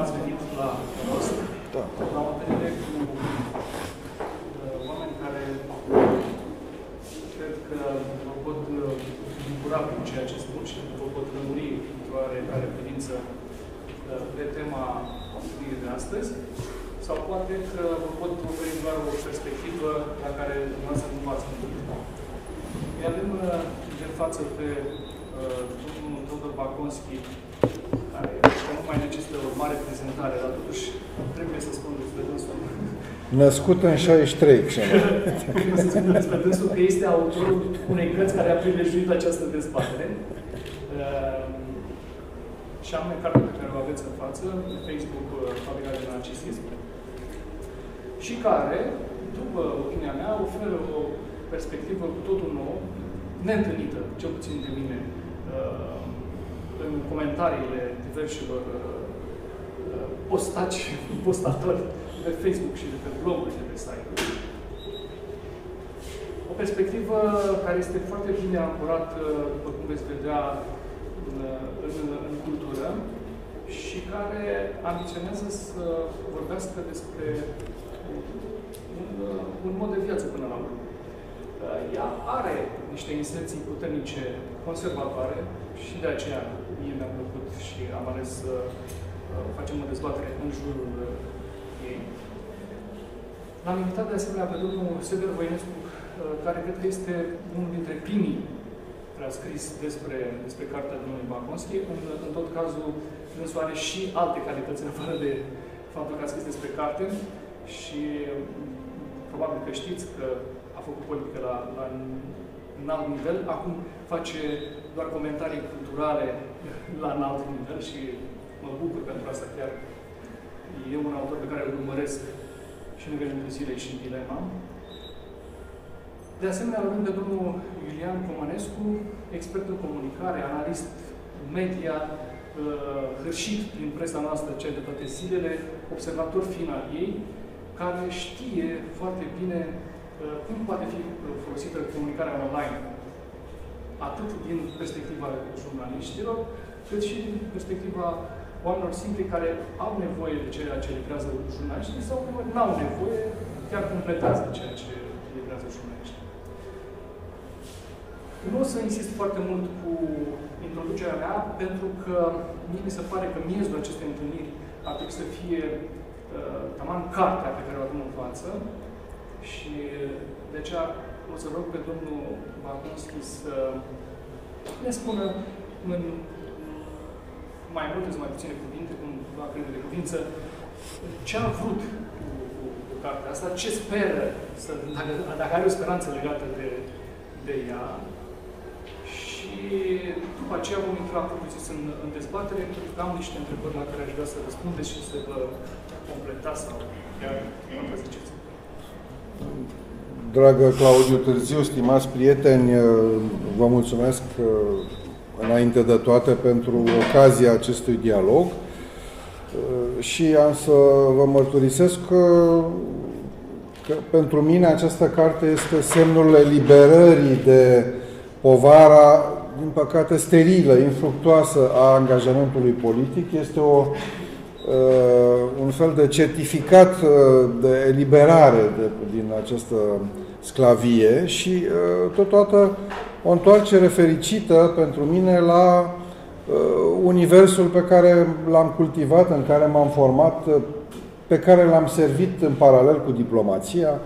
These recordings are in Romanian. Ați venit la post, la o întâlnire cu oameni care cred că vă pot bucura prin ceea ce spun și vă pot lămuri într-o oarecare privință pe tema întâlnirii de astăzi. Sau poate că vă pot oferi doar o perspectivă la care dumneavoastră nu v-ați gândit. Îi avem de față pe domnul Teodor Baconschi, care nu mai necesită o mare prezentare, dar totuși trebuie să spun despre dânsul. Născut în 63, trebuie să spun despre dânsul că este autorul unei cărți care a privilegiuit această dezbatere. Și anume cartea pe care o aveți în față, pe Facebook, Fabrica de Narcisism. Și care, după opinia mea, oferă o perspectivă cu totul nouă, neîntâlnită, cel puțin de mine, în comentariile diversilor postatori de pe Facebook și de pe bloguri de pe site-uri. O perspectivă care este foarte bine ancorată, după cum veți vedea, în cultură și care ambiționează să vorbească despre un mod de viață până la urmă. Ea are niște inserții puternice conservatoare și de aceea mie mi-a plăcut și am ales să facem o dezbatere în jurul ei. L-am invitat de asemenea pe domnul Sever Voinescu, care cred că este unul dintre primii care a scris despre cartea domnului Baconschi. În tot cazul, dânsul are și alte calități în afară de faptul că a scris despre carte și probabil că știți că a făcut politică la un alt nivel. Acum face doar comentarii culturale la un alt nivel și mă bucur pentru asta chiar. E un autor pe care îl urmăresc și în Ghenon și în Dilema. De asemenea, vorbim de domnul Iulian Comănescu, expert în comunicare, analist media, hârșit prin presa noastră cea de toate zilele, observator fin al ei, care știe foarte bine cum poate fi folosită comunicarea online, atât din perspectiva jurnaliștilor, cât și din perspectiva oamenilor simpli care au nevoie de ceea ce livrează jurnaliștii sau care nu au nevoie, chiar completează ceea ce livrează jurnaliștii. Nu o să insist foarte mult cu introducerea mea, pentru că mie mi se pare că miezul acestei întâlniri ar trebui să fie taman cartea pe care o avem în față. Și de aceea o să rog pe domnul Baconschi să ne spună în mai multe sau mai puține cuvinte, cum va crede de cuvință, ce a vrut cu cartea asta, ce speră, dacă are o speranță legată de ea. Și după aceea vom intra propriu-zis în dezbatere, pentru că am niște întrebări la care aș vrea să răspundeți și să vă completați sau chiar vă ziceți. Dragă Claudiu Târziu, stimați prieteni, vă mulțumesc înainte de toate pentru ocazia acestui dialog și am să vă mărturisesc că pentru mine această carte este semnul eliberării de povara, din păcate sterilă, infructuoasă a angajamentului politic. Este un fel de certificat de eliberare din această sclavie și totodată o întoarcere fericită pentru mine la universul pe care l-am cultivat, în care m-am format, pe care l-am servit în paralel cu diplomația,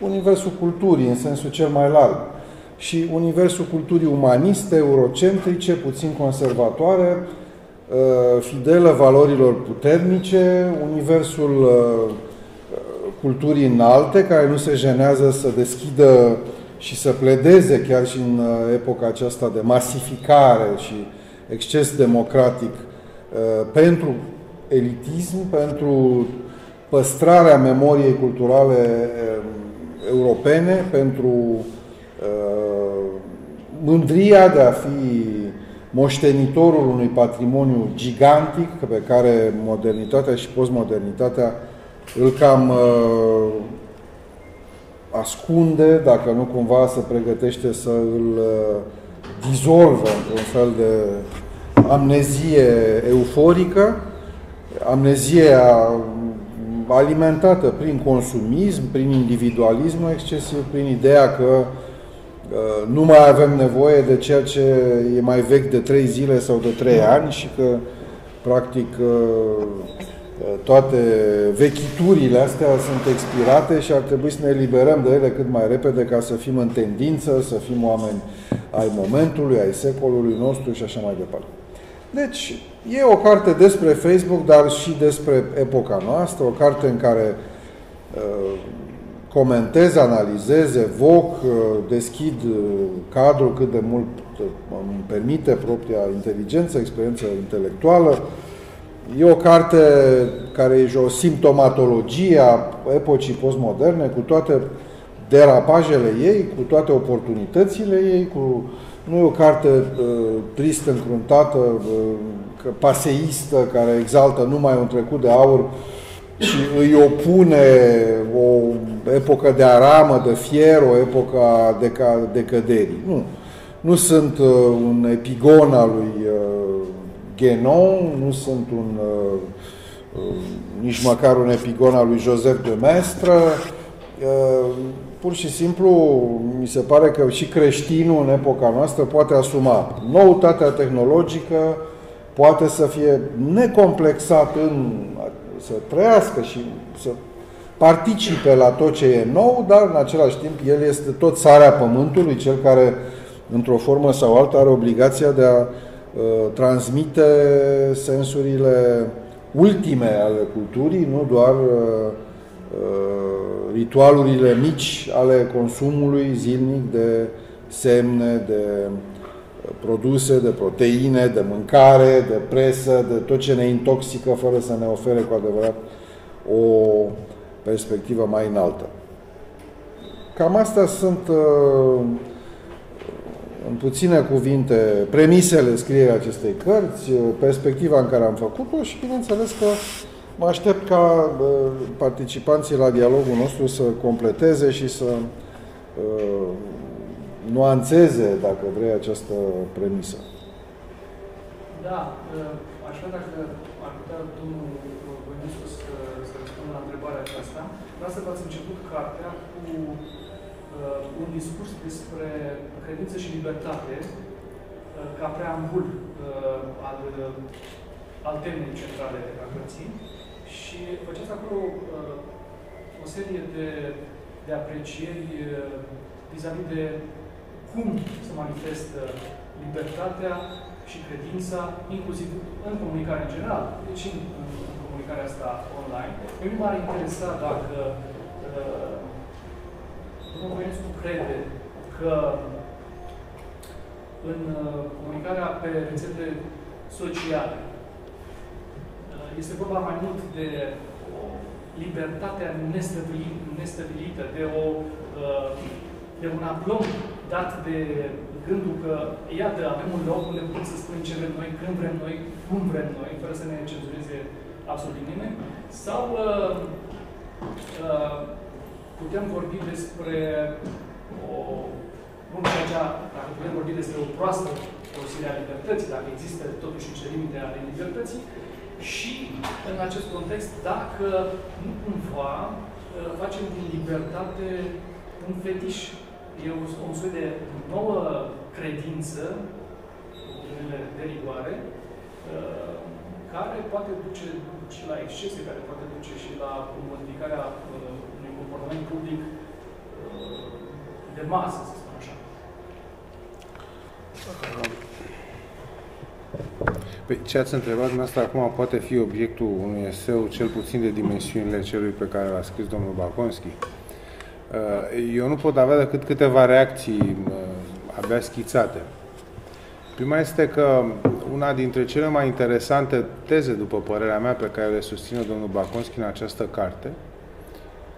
universul culturii în sensul cel mai larg și universul culturii umaniste, eurocentrice, puțin conservatoare, fidelă valorilor puternice, universul culturii înalte, care nu se jenează să deschidă și să pledeze, chiar și în epoca aceasta de masificare și exces democratic, pentru elitism, pentru păstrarea memoriei culturale europene, pentru mândria de a fi moștenitorul unui patrimoniu gigantic pe care modernitatea și postmodernitatea îl cam ascunde, dacă nu cumva se pregătește să îl dizolvă într-un fel de amnezie euforică. amnezia alimentată prin consumism, prin individualismul excesiv, prin ideea că nu mai avem nevoie de ceea ce e mai vechi de 3 zile sau de 3 ani și că, practic, toate vechiturile astea sunt expirate și ar trebui să ne eliberăm de ele cât mai repede ca să fim în tendință, să fim oameni ai momentului, ai secolului nostru și așa mai departe. Deci, e o carte despre Facebook, dar și despre epoca noastră, o carte în care comentez, analizez, evoc, deschid cadrul cât de mult îmi permite propria inteligență, experiență intelectuală. E o carte care e o simptomatologie a epocii postmoderne, cu toate derapajele ei, cu toate oportunitățile ei, cu... Nu e o carte tristă, încruntată, paseistă, care exaltă numai un trecut de aur și îi opune o epocă de aramă, de fier, o epocă a decăderii. Nu. Nu sunt un epigon al lui Ghenon, nu sunt nici măcar un epigon al lui Joseph de Mestre. Pur și simplu, mi se pare că și creștinul în epoca noastră poate asuma noutatea tehnologică, poate să fie necomplexat să trăiască și să participe la tot ce e nou, dar în același timp el este tot sarea pământului, cel care, într-o formă sau alta, are obligația de a transmite sensurile ultime ale culturii, nu doar ritualurile mici ale consumului zilnic de semne, de produse, de proteine, de mâncare, de presă, de tot ce ne intoxică fără să ne ofere cu adevărat o perspectivă mai înaltă. Cam astea sunt, în puține cuvinte, premisele scrierii acestei cărți, perspectiva în care am făcut-o și, bineînțeles, că mă aștept ca participanții la dialogul nostru să completeze și să nuanțeze, dacă vrei, această premisă. Da, aș vrea dacă ar putea domnul Voinescu să răspundă la întrebarea aceasta. Lasă că ați început cartea cu un discurs despre credință și libertate ca preambul al temei centrale a cărții și faceți acolo o serie de aprecieri vis-a-vis de cum se manifestă libertatea și credința, inclusiv în comunicare în general, deci în comunicarea asta online. Eu nu m-ar interesa dacă domnul Voinescu crede că în comunicarea pe rețele sociale este vorba mai mult de o libertatea nestabilită, de un aplom dat de gândul că, iată, avem un loc unde putem să spunem ce vrem noi, când vrem noi, cum vrem noi, fără să ne cenzureze absolut nimeni, sau putem vorbi despre dacă putem vorbi despre o proastă folosire a libertății, dacă există totuși niște limite ale libertății, și, în acest context, dacă nu cumva facem din libertate un fetiș. E un soi de nouă credință, de rigoare, care poate duce și la excese, care poate duce și la modificarea unui comportament public de masă, să spun așa. Păi, ce ați întrebat dumneavoastră acum poate fi obiectul unui eseu, cel puțin de dimensiunile celui pe care l-a scris domnul Baconschi. Eu nu pot avea decât câteva reacții abia schițate. Prima este că una dintre cele mai interesante teze, după părerea mea, pe care le susține domnul Baconschi în această carte,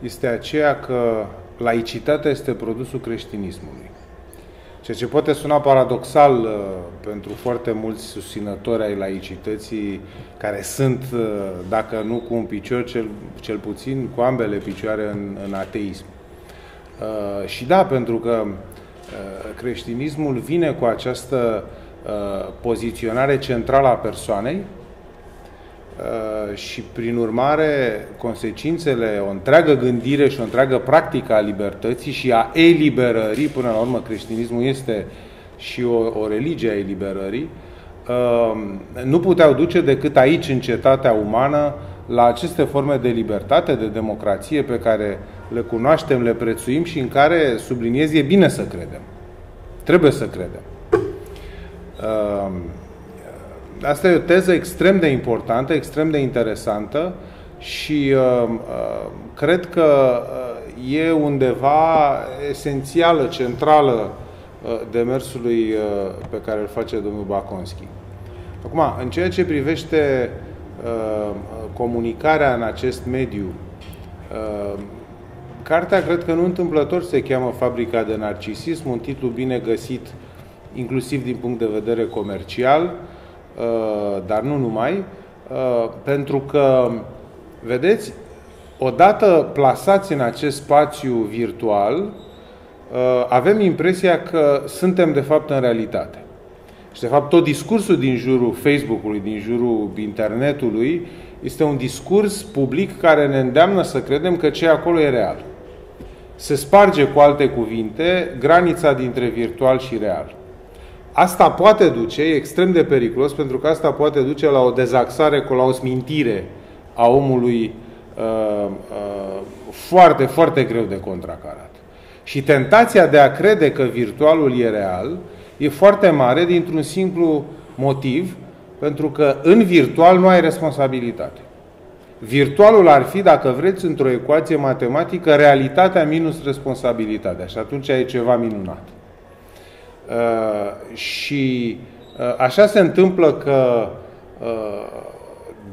este aceea că laicitatea este produsul creștinismului. Ceea ce poate suna paradoxal pentru foarte mulți susținători ai laicității, care sunt, dacă nu cu un picior, cel puțin cu ambele picioare în ateism. Și da, pentru că creștinismul vine cu această poziționare centrală a persoanei, și prin urmare consecințele, o întreagă gândire și o întreagă practică a libertății și a eliberării, până la urmă creștinismul este și o religie a eliberării, nu puteau duce decât aici, în cetatea umană, la aceste forme de libertate, de democrație pe care le cunoaștem, le prețuim și în care, subliniez, e bine să credem. Trebuie să credem. Asta e o teză extrem de importantă, extrem de interesantă și cred că e undeva esențială, centrală demersului pe care îl face domnul Baconschi. Acum, în ceea ce privește comunicarea în acest mediu, cartea, cred că nu întâmplător, se cheamă Fabrica de Narcisism, un titlu bine găsit, inclusiv din punct de vedere comercial, dar nu numai, pentru că, vedeți, odată plasați în acest spațiu virtual, avem impresia că suntem, de fapt, în realitate. Și, de fapt, tot discursul din jurul Facebook-ului, din jurul internetului, este un discurs public care ne îndeamnă să credem că ce e acolo e real. Se sparge, cu alte cuvinte, granița dintre virtual și real. Asta poate duce, e extrem de periculos, pentru că asta poate duce la o dezaxare, la o smintire a omului foarte, foarte greu de contracarat. Și tentația de a crede că virtualul e real e foarte mare dintr-un simplu motiv, pentru că în virtual nu ai responsabilitate. Virtualul ar fi, dacă vreți, într-o ecuație matematică, realitatea minus responsabilitatea. Și atunci e ceva minunat. Și așa se întâmplă că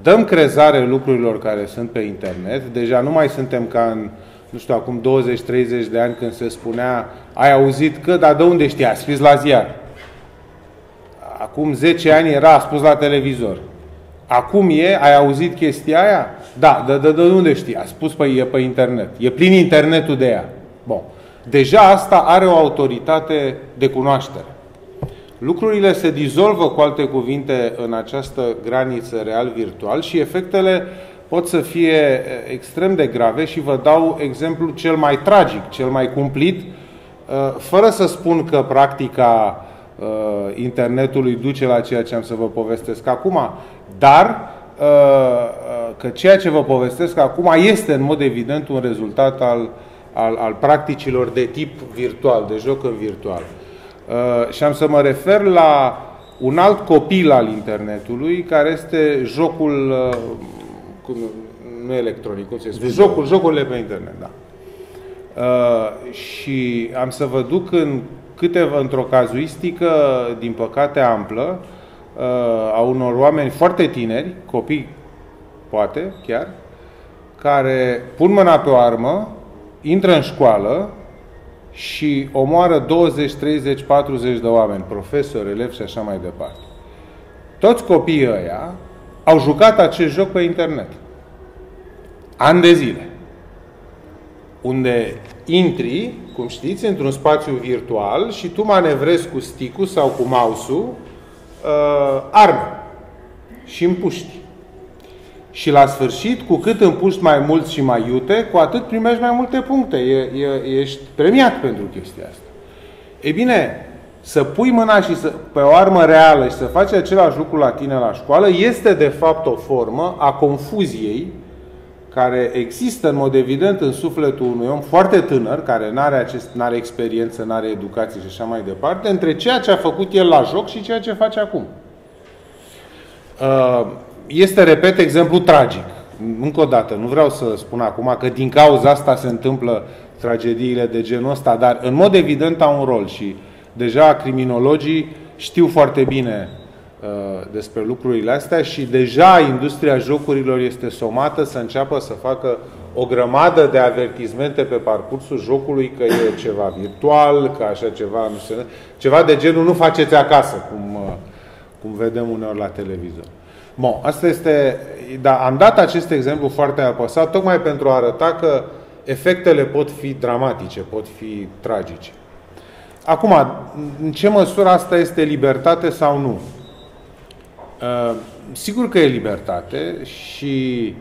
dăm crezare lucrurilor care sunt pe internet. Deja nu mai suntem ca în, nu știu, acum 20-30 de ani când se spunea ai auzit că, dar de unde știi? A scris la ziar. Acum 10 ani era spus la televizor. Acum e, ai auzit chestia aia? Da, de unde știi? A spus, păi, e pe internet. E plin internetul de ea. Bun. Deja asta are o autoritate de cunoaștere. Lucrurile se dizolvă, cu alte cuvinte, în această graniță real-virtual și efectele pot să fie extrem de grave și vă dau exemplul cel mai tragic, cel mai cumplit, fără să spun că practica internetului duce la ceea ce am să vă povestesc acum, dar că ceea ce vă povestesc acum este în mod evident un rezultat al practicilor de tip virtual, de joc în virtual. Și am să mă refer la un alt copil al internetului, care este jocul, nu electronic, cum se spune, jocurile pe internet, da. Și am să vă duc într-o cazuistică, din păcate, amplă, a unor oameni foarte tineri, copii, poate, chiar, care pun mâna pe o armă, intră în școală și omoară 20, 30, 40 de oameni, profesori, elevi și așa mai departe. Toți copiii ăia au jucat acest joc pe internet. Ani de zile. Unde intri, cum știți, într-un spațiu virtual și tu manevrezi cu stick-ul sau cu mouse-ul arme și împuști. Și la sfârșit, cu cât împuști mai mult și mai iute, cu atât primești mai multe puncte. Ești premiat pentru chestia asta. E bine, să pui mâna pe o armă reală și să faci același lucru la tine la școală este de fapt o formă a confuziei care există în mod evident în sufletul unui om foarte tânăr, care n-are experiență, n-are educație și așa mai departe, între ceea ce a făcut el la joc și ceea ce face acum. Este, repet, exemplu tragic. Încă o dată, nu vreau să spun acum că din cauza asta se întâmplă tragediile de genul ăsta, dar în mod evident au un rol și deja criminologii știu foarte bine despre lucrurile astea și deja industria jocurilor este somată să înceapă să facă o grămadă de avertismente pe parcursul jocului că e ceva virtual, că așa ceva, nu știu, ceva de genul nu faceți acasă, cum vedem uneori la televizor. Bun, asta este, dar am dat acest exemplu foarte apăsat tocmai pentru a arăta că efectele pot fi dramatice, pot fi tragice. Acum, în ce măsură asta este libertate sau nu? Sigur că e libertate și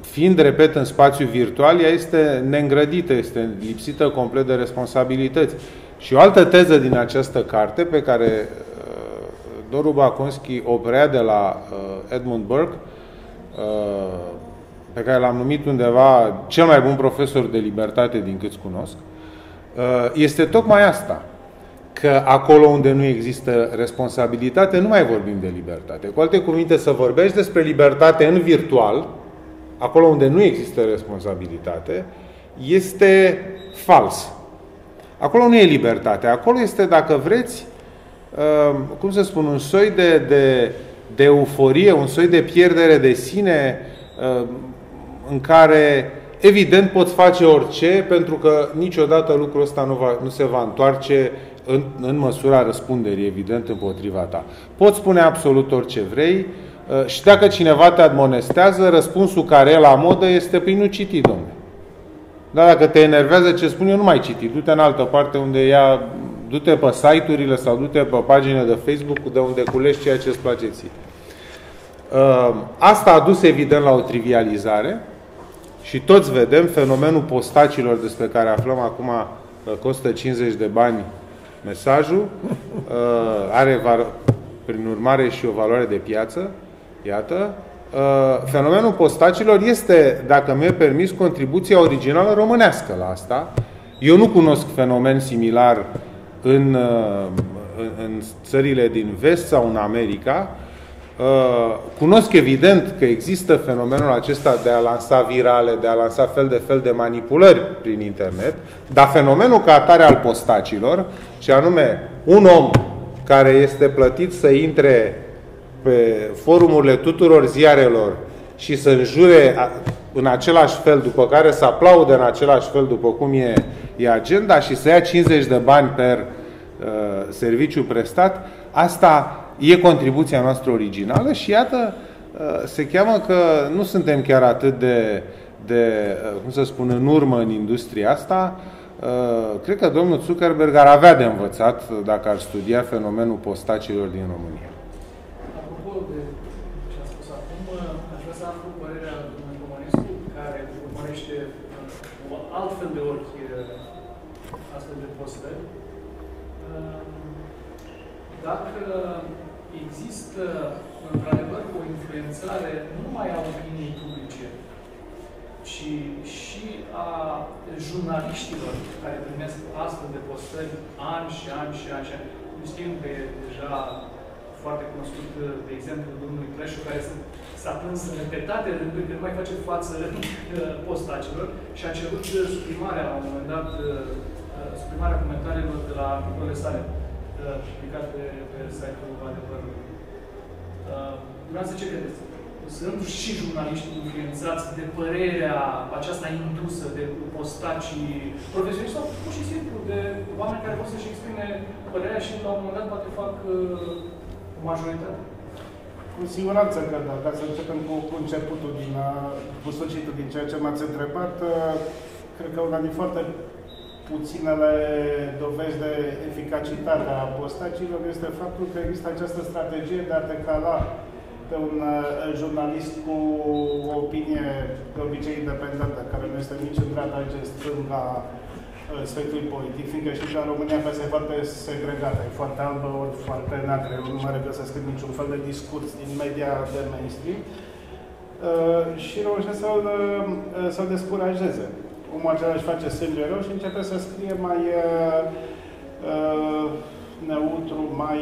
fiind, repet, în spațiu virtual, ea este neîngrădită, este lipsită complet de responsabilități. Și o altă teză din această carte, pe care Teodor Baconschi o preia de la Edmund Burke, pe care l-am numit undeva cel mai bun profesor de libertate din câți cunosc, este tocmai asta. Că acolo unde nu există responsabilitate, nu mai vorbim de libertate. Cu alte cuvinte, să vorbești despre libertate în virtual, acolo unde nu există responsabilitate, este fals. Acolo nu e libertate. Acolo este, dacă vreți, cum să spun, un soi de euforie, un soi de pierdere de sine, în care, evident, poți face orice, pentru că niciodată lucrul ăsta nu se va întoarce în măsura răspunderii, evident, împotriva ta. Poți spune absolut orice vrei și dacă cineva te admonestează, răspunsul care e la modă este: păi nu citi, domnule. Dar dacă te enervează ce spun eu, nu mai citi. Du-te în altă parte unde ea... Du-te pe site-urile sau du-te pe pagina de Facebook de unde culești ceea ce îți place ție. Asta a dus, evident, la o trivializare și toți vedem fenomenul postacilor despre care aflăm acum că costă 50 de bani mesajul, are prin urmare și o valoare de piață, iată. Fenomenul postacilor este, dacă mi-e permis, contribuția originală românească la asta. Eu nu cunosc fenomen similar în țările din vest sau în America. Cunosc, evident, că există fenomenul acesta de a lansa virale, de a lansa fel de manipulări prin internet, dar fenomenul ca atare al postacilor, și anume un om care este plătit să intre pe forumurile tuturor ziarelor și să înjure în același fel, după care să aplaude în același fel după cum e agenda, și să ia 50 de bani per serviciu prestat, asta e contribuția noastră originală și iată, se cheamă că nu suntem chiar atât de cum să spun, în urmă în industria asta. Cred că domnul Zuckerberg ar avea de învățat dacă ar studia fenomenul postacilor din România. Apropo de ce a spus acum, aș vrea să aflu părerea domnului Comănescu, care urmărește altfel de ori astfel de postări. Dacă există, într-adevăr, o influențare nu numai a opiniei publice, ci și a jurnaliștilor care primesc astfel de postări ani și ani. Nu știm că e deja foarte cunoscut, de exemplu, domnului Pleșu, care s-a plâns în repetate rânduri că nu mai face față postacilor și a cerut suprimarea, la un moment dat, suprimarea comentariilor de la articolele sale publicat pe site-ul Adevărului. Vreau să ce credeți? Sunt și jurnaliștii influențați de părerea aceasta indusă de postacii profesioniști sau pur și simplu de oameni care pot să-și exprime părerea și la un moment dat poate fac o majoritate? Cu siguranță că da. Dacă începem cu începutul, cu sfârșitul din ceea ce m-ați întrebat, cred că una din foarte puținele dovezi de eficacitate a postacilor este faptul că există această strategie de a decala pe un jurnalist cu o opinie de obicei independentă, care nu este nici în dreapta, nici stânga spectrului politic, fiindcă știți că în România asta e foarte segregată, e foarte albă, ori foarte neagră. Eu nu mai regăsesc niciun fel de discurs din media de mainstream și reușesc să-l descurajeze. Omul acela își face sânge rău și începe să scrie mai neutru, mai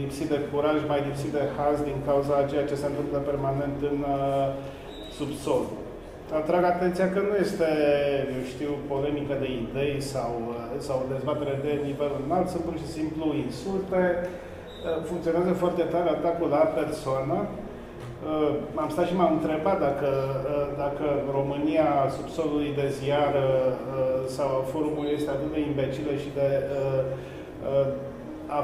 lipsit de curaj, mai lipsit de haz din cauza a ceea ce se întâmplă permanent în subsol. Atrag atenția că nu este, eu știu, polemică de idei sau dezbatere de nivel înalt, sunt pur și simplu insulte. Funcționează foarte tare atacul la persoană. Am stat și m-am întrebat dacă în România subsolului de ziar sau forumul este atât de imbecile și de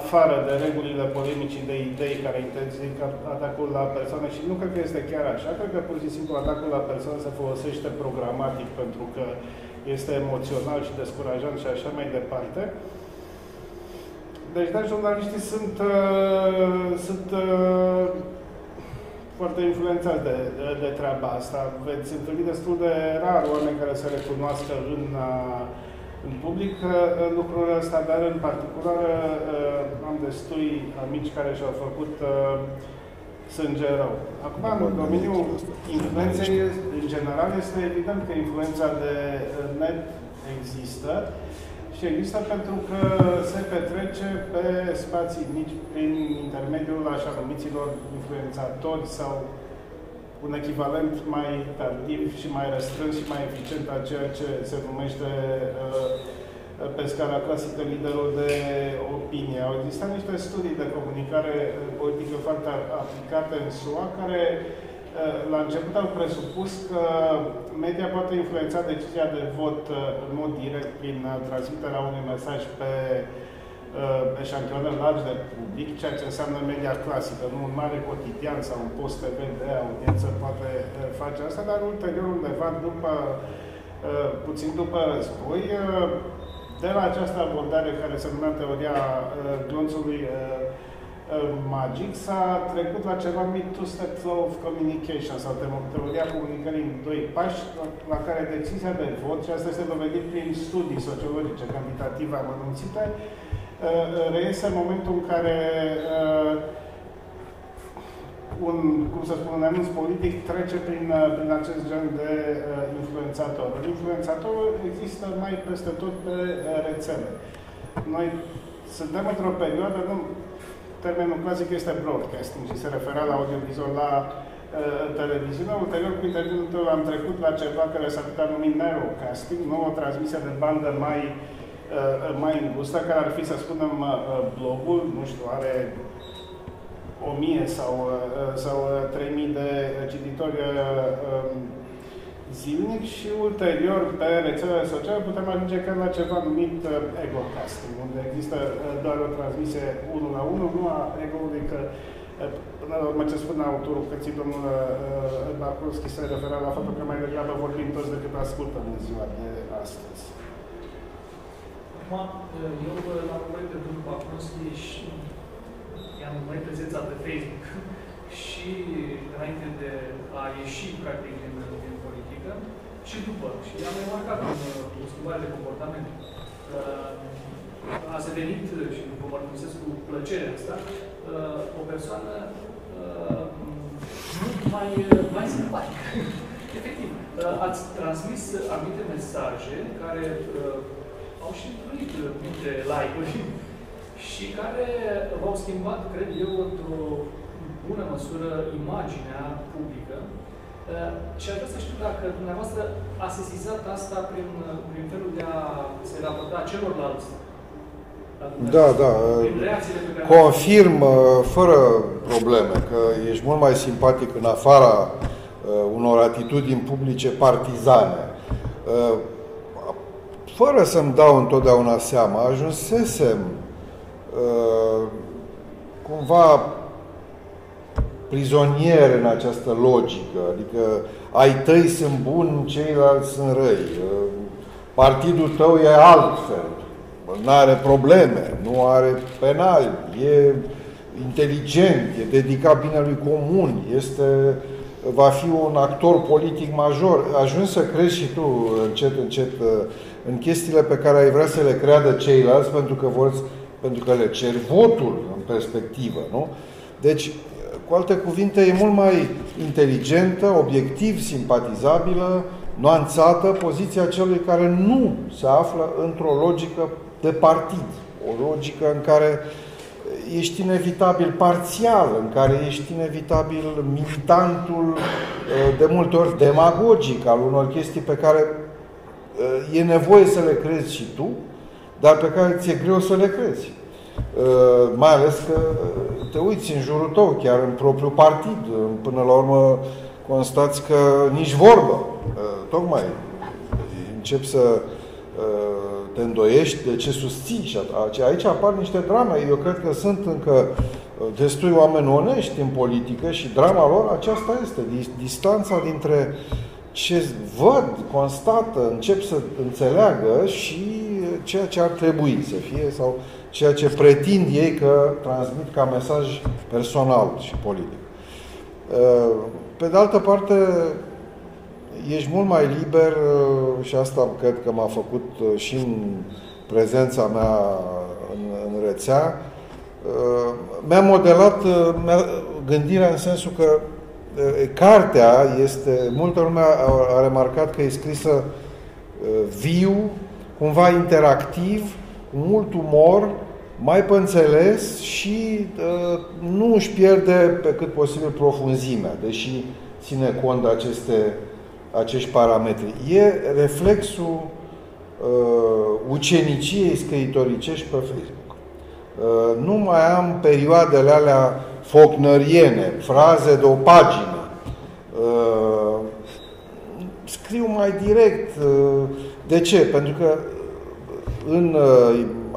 afară de regulile polemicii de idei care intensific atacul la persoane, și nu cred că este chiar așa. Cred că pur și simplu atacul la persoane se folosește programatic pentru că este emoțional și descurajant și așa mai departe. Deci, da, jurnaliștii sunt foarte influențați de treaba asta. Veți întâlni destul de rar oameni care să recunoască în public lucrul ăsta, dar în particular am destui amici care și-au făcut sânge rău. Acum, în domeniul influenței, în general, este evident că influența de net există. Și există pentru că se petrece pe spații mici, prin intermediul așa numiților influențatori sau un echivalent mai tardiv și mai restrâns și mai eficient a ceea ce se numește pe scara clasică liderul de opinie. Au existat niște studii de comunicare politică foarte aplicate în SUA, care la început am presupus că media poate influența decizia de vot în mod direct prin transmiterea unui mesaj pe eșantioane largi de public, ceea ce înseamnă media clasică. Nu un mare cotidian sau un post TV de audiență poate face asta, dar ulterior, undeva, puțin după război, de la această abordare care se numea teoria glonțului magic, s-a trecut la ceva numit two-step flow of communication, sau teoria comunicării în doi pași, la care decizia de vot, și asta este dovedit prin studii sociologice cantitative amănunțite, reiese în momentul în care un anunț politic trece prin acest gen de influențator. Influențatorul există mai peste tot pe rețele. Noi suntem într-o perioadă, termenul clasic este broadcasting și se referea la audiovizual, la televiziune. Ulterior, cu internetul, am trecut la ceva care s-ar putea numi narrowcasting, o transmisie de bandă mai îngustă, care ar fi, să spunem, blogul, nu știu, are 1000 sau 3000 de cititori zilnic, și ulterior, pe rețelele sociale, putem ajunge chiar la ceva numit egocasting, unde există doar o transmisie 1 la 1, nu a ego-ului, că până la urmă ce spune autorul cărții, domnul Baconschi, se referea la faptul că mai degrabă vorbim toți decât ascultăm în ziua de astăzi. Acum, eu l-am urmărit pe domnul Baconschi și i-am urmărit prezența pe Facebook și înainte de a ieși, practic, și după. Și am remarcat o schimbare de comportament. A devenit, și vă mărturisesc cu plăcerea asta, o persoană mai simpatică. Efectiv, ați transmis anumite mesaje care au și primit multe like-uri și care v-au schimbat, cred eu, într-o bună măsură imaginea publică. Și aș vrea să știu dacă dumneavoastră a sesizat asta prin felul de a se raporta celorlalți. Da. Confirm fără probleme că ești mult mai simpatic în afara unor atitudini publice partizane. Fără să-mi dau întotdeauna seama, ajunsesem cumva prizonier în această logică, adică ai tăi sunt buni, ceilalți sunt răi. Partidul tău e altfel, nu are probleme, nu are penal, e inteligent, e dedicat binelui comun, va fi un actor politic major. Ajungi să crezi și tu încet în chestiile pe care ai vrea să le creadă ceilalți pentru că le ceri votul în perspectivă, nu? Deci, cu alte cuvinte, e mult mai inteligentă, obiectiv, simpatizabilă, nuanțată poziția celui care nu se află într-o logică de partid. O logică în care ești inevitabil parțial, în care ești inevitabil militantul, de multe ori demagogic, al unor chestii pe care e nevoie să le crezi și tu, dar pe care ți-e greu să le crezi. Mai ales că te uiți în jurul tău, chiar în propriul partid. Până la urmă constați că nici vorbă. Tocmai începi să te îndoiești de ce susții. Aici apar niște drame. Eu cred că sunt încă destui oameni onești în politică și drama lor aceasta este. Distanța dintre ce văd, constată, încep să înțeleagă și ceea ce ar trebui să fie sau ceea ce pretind ei că transmit ca mesaj personal și politic. Pe de altă parte, ești mult mai liber și asta cred că m-a făcut și în prezența mea în rețea. Mi-a modelat gândirea în sensul că cartea este, multă lume a remarcat că e scrisă viu, cumva interactiv, cu mult umor, mai pe înțeles și nu își pierde pe cât posibil profunzimea, deși ține cont de acești parametri. E reflexul uceniciei scriitoricești pe Facebook. Nu mai am perioadele alea focnăriene, fraze de o pagină. Scriu mai direct. De ce? Pentru că în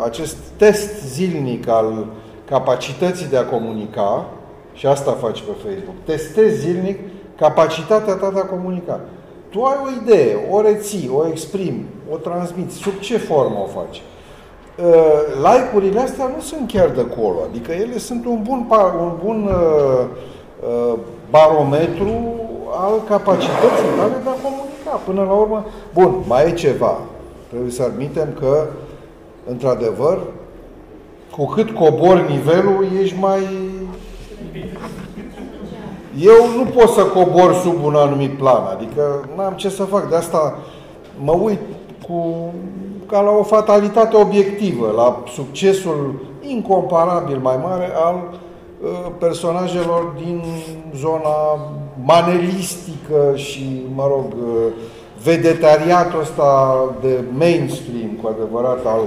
acest test zilnic al capacității de a comunica, și asta faci pe Facebook, testezi zilnic capacitatea ta de a comunica. Tu ai o idee, o reții, o exprimi, o transmiți, sub ce formă o faci. Like-urile astea nu sunt chiar de acolo, adică ele sunt un bun barometru al capacității tale de a comunica. Până la urmă, bun, mai e ceva. Trebuie să admitem că, într-adevăr, cu cât cobori nivelul, ești mai... Eu nu pot să cobor sub un anumit plan, adică n-am ce să fac. De asta mă uit ca la o fatalitate obiectivă, la succesul incomparabil mai mare al personajelor din zona manelistică și, mă rog, vedetariatul ăsta de mainstream, cu adevărat, al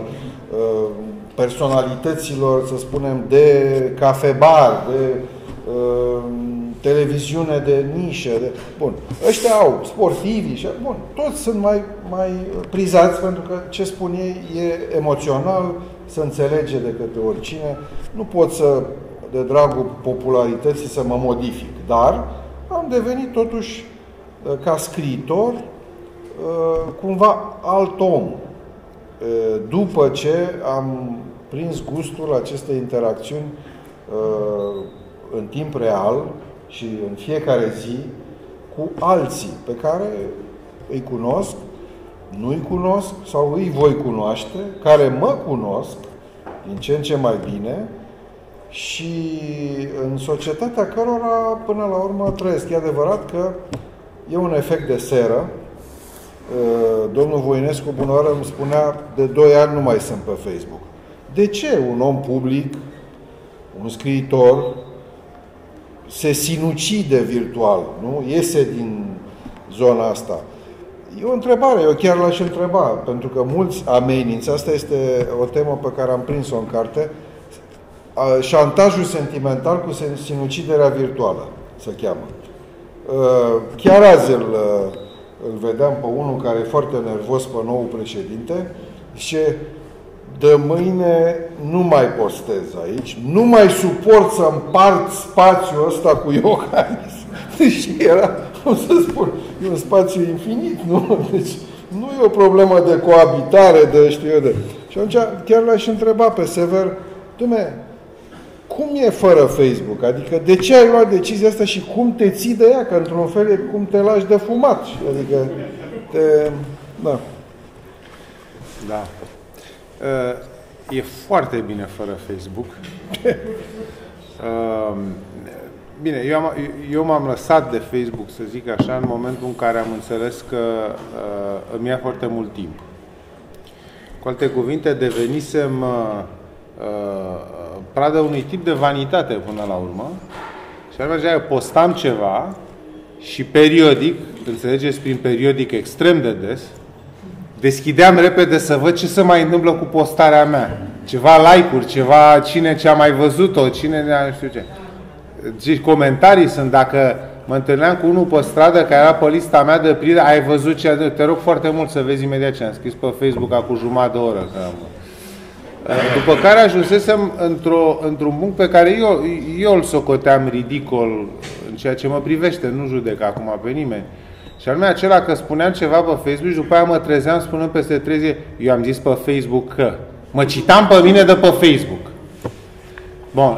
personalităților, să spunem, de cafebar, de televiziune de nișă. Bun, ăștia au sportivi și bun, toți sunt mai prizați pentru că ce spun ei e emoțional, se înțelege de către oricine. Nu pot să, de dragul popularității, să mă modific, dar am devenit totuși ca scriitor cumva alt om după ce am prins gustul acestei interacțiuni în timp real și în fiecare zi cu alții pe care îi cunosc, nu-i cunosc sau îi voi cunoaște, care mă cunosc din ce în ce mai bine și în societatea cărora până la urmă trăiesc. E adevărat că e un efect de seră. Domnul Voinescu, bună oară, îmi spunea de 2 ani nu mai sunt pe Facebook. De ce un om public, un scriitor, se sinucide virtual, nu? Iese din zona asta. E o întrebare, eu chiar l-aș întreba, pentru că mulți amenință, asta este o temă pe care am prins-o în carte, șantajul sentimental cu sinuciderea virtuală, se cheamă. Chiar azi îl vedeam pe unul care e foarte nervos pe noul președinte și de mâine nu mai postez aici, nu mai suport să împart spațiul ăsta cu Iohannis. Deci era, cum să spun, e un spațiu infinit, nu? Deci nu e o problemă de coabitare, de știu eu de... Și atunci chiar l-aș întreba pe Sever, dumne, cum e fără Facebook? Adică de ce ai luat decizia asta și cum te ții de ea? Că într-un fel e cum te lași de fumat. Adică te... Da. Da. E foarte bine fără Facebook. Bine, eu m-am lăsat de Facebook, să zic așa, în momentul în care am înțeles că îmi ia foarte mult timp. Cu alte cuvinte, devenisem pradă unui tip de vanitate până la urmă și eu postam ceva și periodic, înțelegeți, prin periodic extrem de des, deschideam repede să văd ce se mai întâmplă cu postarea mea. Ceva like-uri, ceva cine ce-a mai văzut-o, cine nu știu ce. Deci comentarii sunt, dacă mă întâlneam cu unul pe stradă care era pe lista mea de prire, ai văzut ce... Te rog foarte mult să vezi imediat ce am scris pe Facebook acum jumătate de oră. După care ajunsesem într-un punct pe care eu îl socoteam ridicol în ceea ce mă privește, nu judec acum pe nimeni. Și anume acela că spuneam ceva pe Facebook și după aia mă trezeam spunând peste 3 zile, eu am zis pe Facebook că. Mă citam pe mine de pe Facebook. Bun,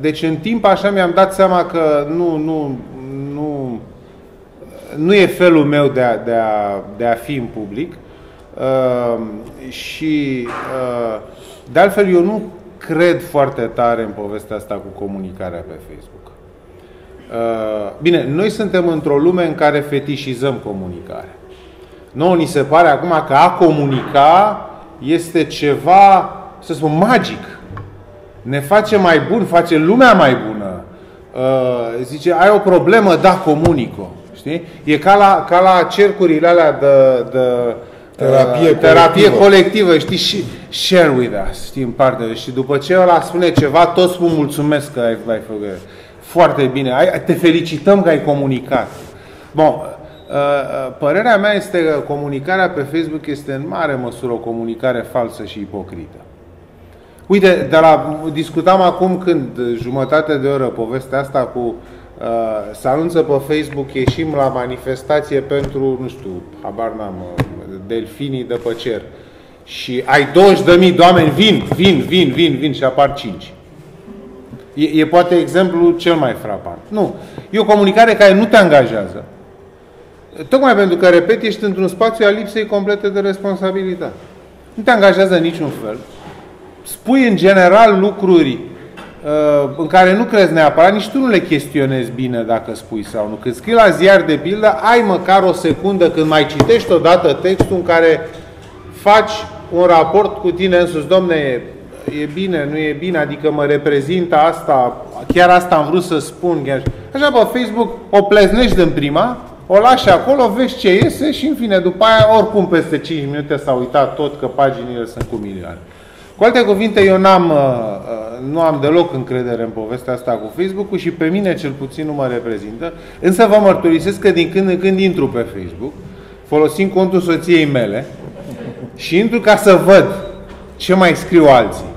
deci în timp așa mi-am dat seama că nu e felul meu de a fi în public. Și de altfel eu nu cred foarte tare în povestea asta cu comunicarea pe Facebook. Bine, noi suntem într-o lume în care fetișizăm comunicarea. Nouă ni se pare acum că a comunica este ceva, să spun, magic. Ne face mai bun, face lumea mai bună. Zice, ai o problemă, da, comunică. Știi? E ca la cercurile alea de terapie colectivă, știi, și share with us, știi, în parte. Și după ce ăla spune ceva, toți spun mulțumesc că ai făcut foarte bine, te felicităm că ai comunicat. Bun, părerea mea este că comunicarea pe Facebook este în mare măsură o comunicare falsă și ipocrită. Uite, discutam acum când jumătate de oră povestea asta cu se anunță pe Facebook, ieșim la manifestație pentru, nu știu, habar n-am, delfinii de pe cer. Și ai 20.000 de oameni, vin și apar 5. E poate exemplu cel mai frapant. Nu. E o comunicare care nu te angajează. Tocmai pentru că, repet, ești într-un spațiu al lipsei complete de responsabilitate. Nu te angajează în niciun fel. Spui în general lucruri în care nu crezi neapărat, nici tu nu le chestionezi bine dacă spui sau nu. Când scrii la ziar, de pildă, ai măcar o secundă când mai citești odată textul în care faci un raport cu tine însuți. Domne, e bine, nu e bine, adică mă reprezintă asta, chiar asta am vrut să spun. Chiar. Așa pe Facebook o pleznești în prima, o lași acolo, vezi ce iese și în fine, după aia, oricum peste 5 minute s-a uitat tot că paginile sunt cu milioane. Cu alte cuvinte, eu nu am deloc încredere în povestea asta cu Facebook-ul și pe mine cel puțin nu mă reprezintă, însă vă mărturisesc că din când în când intru pe Facebook, folosind contul soției mele și intru ca să văd ce mai scriu alții.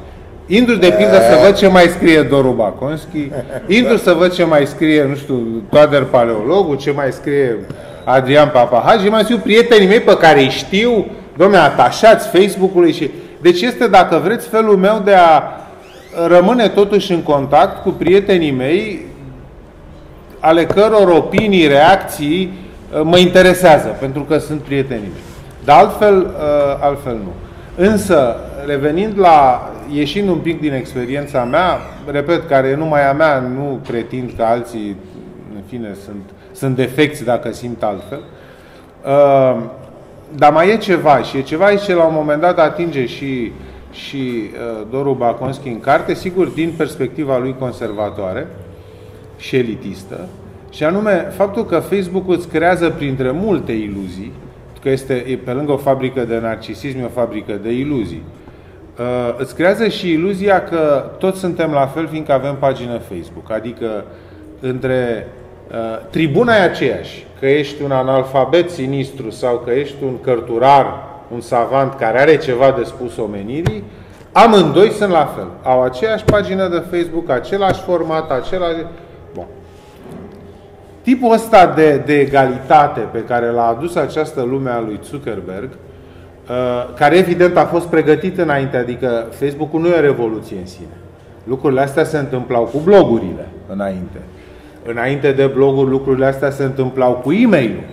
Intru de pildă să văd ce mai scrie Teodor Baconschi, intru să văd ce mai scrie, nu știu, Toader Paleologu, ce mai scrie Adrian Papahagi, mai știu prietenii mei pe care îi știu, domne, atașați Facebook-ului și... Deci este, dacă vreți, felul meu de a rămâne totuși în contact cu prietenii mei, ale căror opinii, reacții mă interesează, pentru că sunt prietenii mei. Dar altfel nu. Însă, revenind ieșind un pic din experiența mea, repet, care e numai a mea, nu pretind că alții, în fine, sunt defecți dacă simt altfel, dar mai e ceva și e ceva aici ce la un moment dat atinge și Doru Baconschi în carte, sigur, din perspectiva lui conservatoare și elitistă, și anume faptul că Facebook-ul îți creează printre multe iluzii, că este, pe lângă o fabrică de narcisism, e o fabrică de iluzii, îți creează și iluzia că toți suntem la fel fiindcă avem pagină Facebook, adică între... tribuna e aceeași, că ești un analfabet sinistru sau că ești un cărturar, un savant care are ceva de spus omenirii, amândoi sunt la fel. Au aceeași pagină de Facebook, același format, același... Bun. Tipul ăsta de egalitate pe care l-a adus această lume a lui Zuckerberg, care evident a fost pregătit înainte, adică Facebook-ul nu e o revoluție în sine. Lucrurile astea se întâmplau cu blogurile înainte. Înainte de bloguri, lucrurile astea se întâmplau cu e-mail-ul,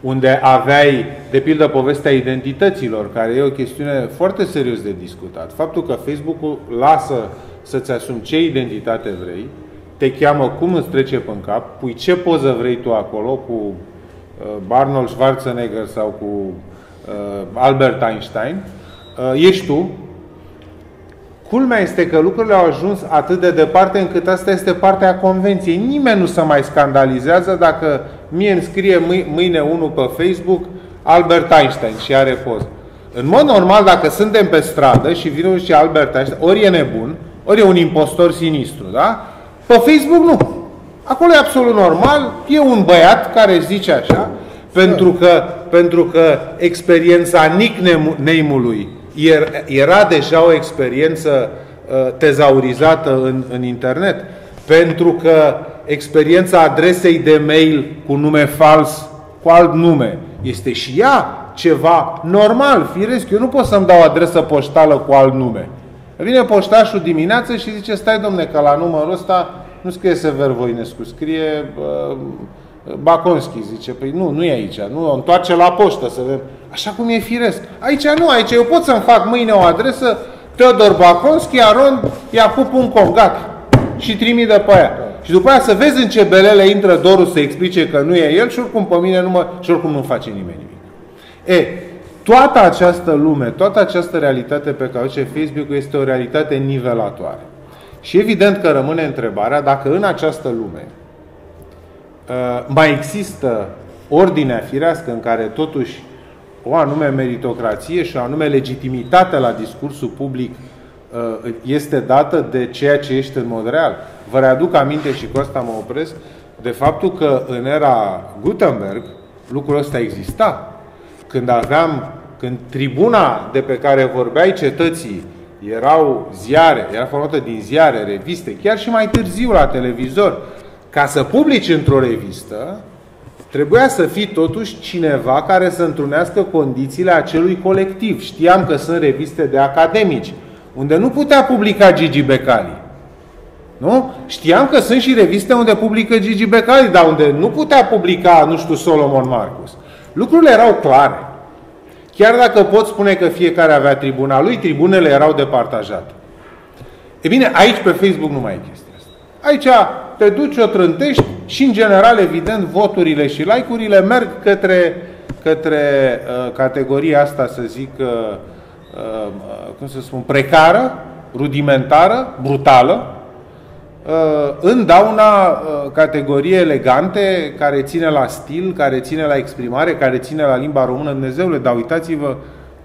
unde aveai, de pildă, povestea identităților, care e o chestiune foarte serios de discutat. Faptul că Facebook-ul lasă să-ți asumi ce identitate vrei, te cheamă cum îți trece pe-n cap, pui ce poză vrei tu acolo cu Arnold Schwarzenegger sau cu Albert Einstein, ești tu. Culmea este că lucrurile au ajuns atât de departe încât asta este partea convenției. Nimeni nu se mai scandalizează dacă mie îmi scrie mâine unul pe Facebook Albert Einstein și are poză. În mod normal, dacă suntem pe stradă și vine unul și Albert Einstein, ori e nebun, ori e un impostor sinistru, da? Pe Facebook nu. Acolo e absolut normal, e un băiat care zice așa, pentru că experiența nickname-ului era deja o experiență tezaurizată în internet, pentru că experiența adresei de mail cu nume fals, cu alt nume, este și ea ceva normal, firesc. Eu nu pot să-mi dau adresă poștală cu alt nume. Vine poștașul dimineață și zice, stai domne, că la numărul ăsta nu scrie Sever Voinescu, scrie Baconschi, zice, păi nu e aici, nu, o întoarce la poștă, să vedem. Așa cum e firesc. Aici eu pot să-mi fac mâine o adresă, Teodor Baconschi, arond, iacup.com, gata. Și trimite pe aia. Și după aia să vezi în ce belele intră Doru să explice că nu e el și oricum pe mine și oricum nu face nimeni nimic. Toată această lume, toată această realitate pe care o duce Facebook-ul este o realitate nivelatoare. Și evident că rămâne întrebarea dacă în această lume mai există ordinea firească în care totuși o anume meritocrație și o anume legitimitate la discursul public este dată de ceea ce ești în mod real. Vă readuc aminte, și cu asta mă opresc, de faptul că în era Gutenberg lucrul ăsta exista. Când tribuna de pe care vorbeai cetății erau ziare, era formată din ziare, reviste, chiar și mai târziu la televizor, ca să publici într-o revistă, trebuia să fii totuși cineva care să întrunească condițiile acelui colectiv. Știam că sunt reviste de academici, unde nu putea publica Gigi Becali. Nu? Știam că sunt și reviste unde publică Gigi Becali, dar unde nu putea publica, nu știu, Solomon Marcus. Lucrurile erau clare. Chiar dacă pot spune că fiecare avea tribuna lui, tribunele erau departajate. E bine, aici pe Facebook nu mai e chestia asta. Aici te duci, o trântești și, în general, evident, voturile și like-urile merg către categoria asta, să zic, cum să spun, precară, rudimentară, brutală, în dauna categorie elegante, care ține la stil, care ține la exprimare, care ține la limba română. Dumnezeule, dar uitați-vă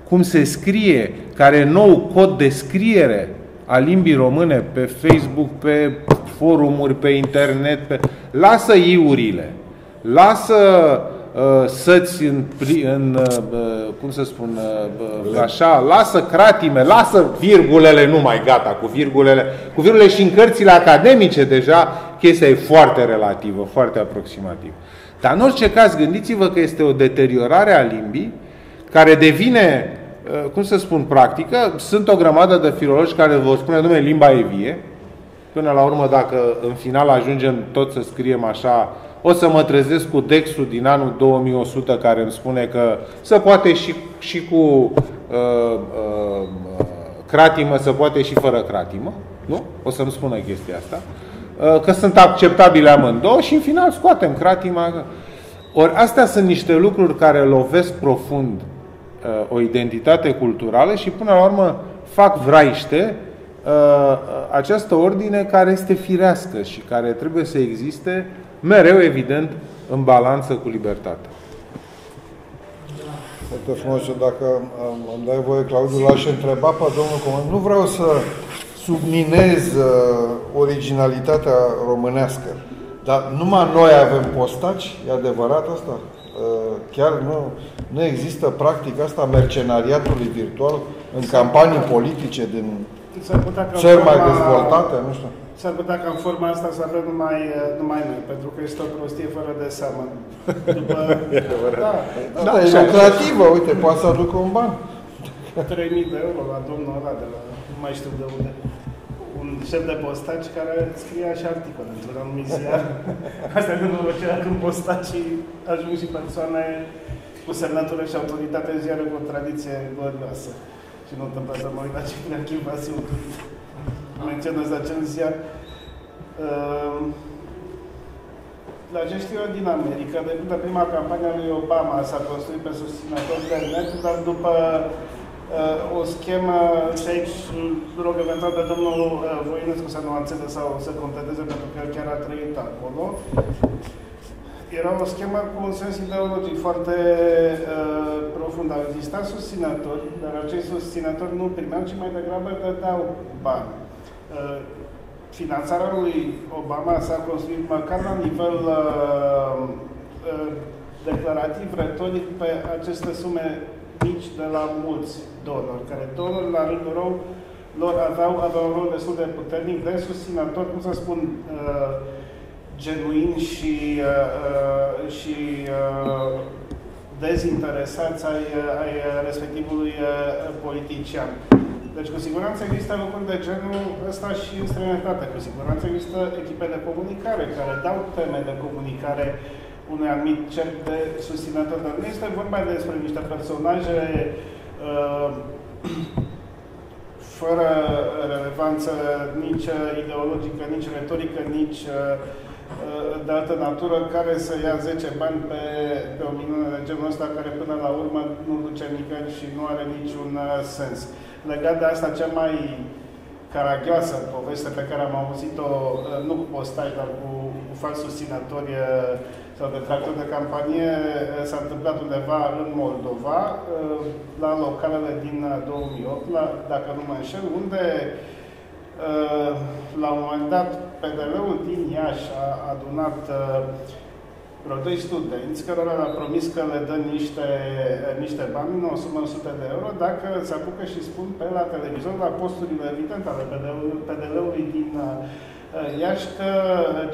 cum se scrie, care e nou cod de scriere a limbii române pe Facebook, pe forumuri, pe internet. Lasă iurile, lasă săți cum să spun, așa, lasă cratime, lasă virgulele, nu mai gata cu virgulele. Cu virgulele și în cărțile academice deja chestia e foarte relativă, foarte aproximativă. Dar în orice caz, gândiți-vă că este o deteriorare a limbii care devine, cum să spun, practică. Sunt o grămadă de filologi care vor spune, nume, limba e vie. Până la urmă, dacă în final ajungem tot să scriem așa, o să mă trezesc cu Dexul din anul 2100 care îmi spune că se poate și cu cratimă, se poate și fără cratimă. Nu? O să-mi spună chestia asta. Că sunt acceptabile amândouă și în final scoatem cratima. Ori astea sunt niște lucruri care lovesc profund o identitate culturală și până la urmă fac vraiște această ordine care este firească și care trebuie să existe mereu, evident, în balanță cu libertatea. Foarte frumos. Dacă îmi dai voie, Claudiu, l-aș întreba pe domnul Comănescu. Nu vreau să subminez originalitatea românească, dar numai noi avem postaci? E adevărat asta? Chiar nu există practic asta mercenariatului virtual în campanii politice din țări mai dezvoltate? Nu știu. S-ar putea ca în forma asta să avem numai noi, pentru că este o prostie fără de seamă. Da, e lucrativă, uite, poate să aducă un ban. 3.000 de euro la domnul ăla de la, nu mai știu de unde, un șef de postaci care scrie așa articole într-un anumit ziar. Asta când vă cerea când postacii ajung și persoane cu semnătură și autoritate în ziară cu o tradiție glorioasă. Și nu întâmplă să mă uit la ce prin archivasiul. Menționez acel ziar. La ce știu eu din America, de prima campanie a lui Obama s-a construit pe susținător de net, dar după o schemă, și aici rog eventual de domnul Voinescu să nuanțeze sau să completeze, pentru că chiar a trăit acolo. Era o schemă cu un sens ideologic foarte profund. Au existat susținători, dar acei susținători nu primeau, ci mai degrabă dădeau bani. Finanțarea lui Obama s-a construit măcar la nivel declarativ, retoric, pe aceste sume mici de la mulți donori, care donori la rândul lor aveau un rol destul de puternic de susținători, cum să spun, genuin și dezinteresați ai respectivului politician. Deci, cu siguranță există lucruri de genul ăsta și în străinătate. Cu siguranță există echipe de comunicare care dau teme de comunicare unui anumit cerc de susținători. Dar nu este vorba despre niște personaje fără relevanță nici ideologică, nici retorică, nici de altă natură, care să ia 10 bani pe o minune de genul ăsta, care până la urmă nu duce nicăieri și nu are niciun sens. Legat de asta, cea mai caragioasă poveste pe care am auzit-o, nu cu postași, dar cu falsi susținători sau detractori de campanie, s-a întâmplat undeva în Moldova, la localele din 2008, dacă nu mă înșel, unde la un moment dat PDL-ul din Iași a adunat vreo 2 studenți, cărora le-a promis că le dă niște bani, o sumă 100 de euro, dacă se apucă și spun pe la televizor, la posturile evidente ale PDL-ului din Iași, că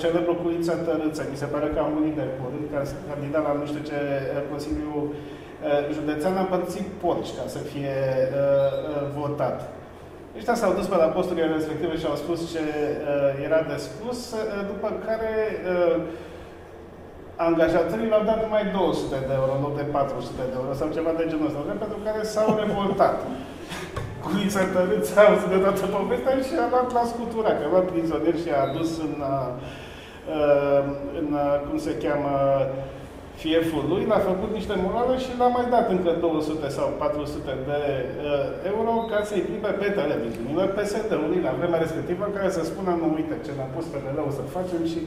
celebră Culița Tărâță, mi se pare că am unit de curând, ca candidat la nu știu ce Consiliu Județean, a părțit porci ca să fie votat. Ăștia s-au dus pe la posturile respective și au spus ce era de spus, după care angajatorii le-au dat numai 200 de euro, în loc de 400 de euro sau ceva de genul ăsta, pentru care s-au revoltat. Culița Tărâță a auzit de toată povestea și a luat la scutura, că a luat prizonier și a adus în cum se cheamă, fieful lui, l-a făcut niște muroale și l-a mai dat încă 200 sau 400 de euro ca să-i plimbe pe televiziunile PSD-ului la vremea respectivă, care să spună, nu uite ce ne-a pus PDL-ul să facem și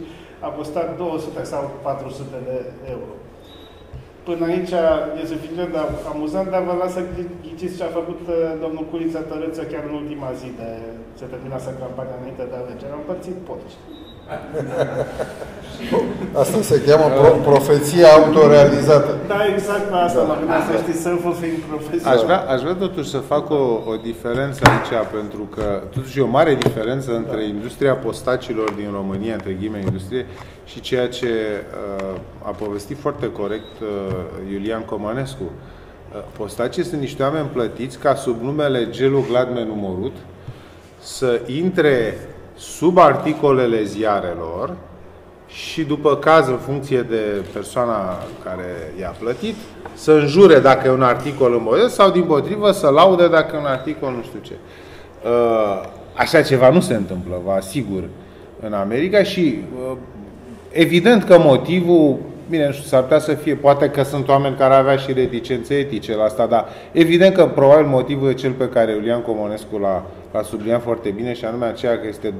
a costat 200 sau 400 de euro. Până aici e suficient de amuzant, dar vă las să ghiciți ce a făcut domnul Culița Tărâță chiar în ultima zi de se terminase campania înainte de alegeri. Am împărțit porci. Asta se cheamă profeția autorealizată. Da, exact la asta, mă gândeam să știți, să vă fiind profesor. Aș vrea totuși să fac o diferență aici, pentru că totuși e o mare diferență între industria postacilor din România, între ghimele industrie, și ceea ce a povestit foarte corect Iulian Comănescu. Postacii sunt niște oameni plătiți ca sub numele Gelu Gladmen Umorut să intre sub articolele ziarelor și, după caz, în funcție de persoana care i-a plătit, să înjure dacă e un articol îmbogățit sau, dimpotrivă, să laude dacă e un articol nu știu ce. Așa ceva nu se întâmplă, vă asigur, în America și evident că motivul, bine, nu știu, s-ar putea să fie, poate că sunt oameni care avea și reticențe etice la asta, dar evident că probabil motivul e cel pe care Iulian Comănescu l-a subliniat foarte bine, și anume aceea că este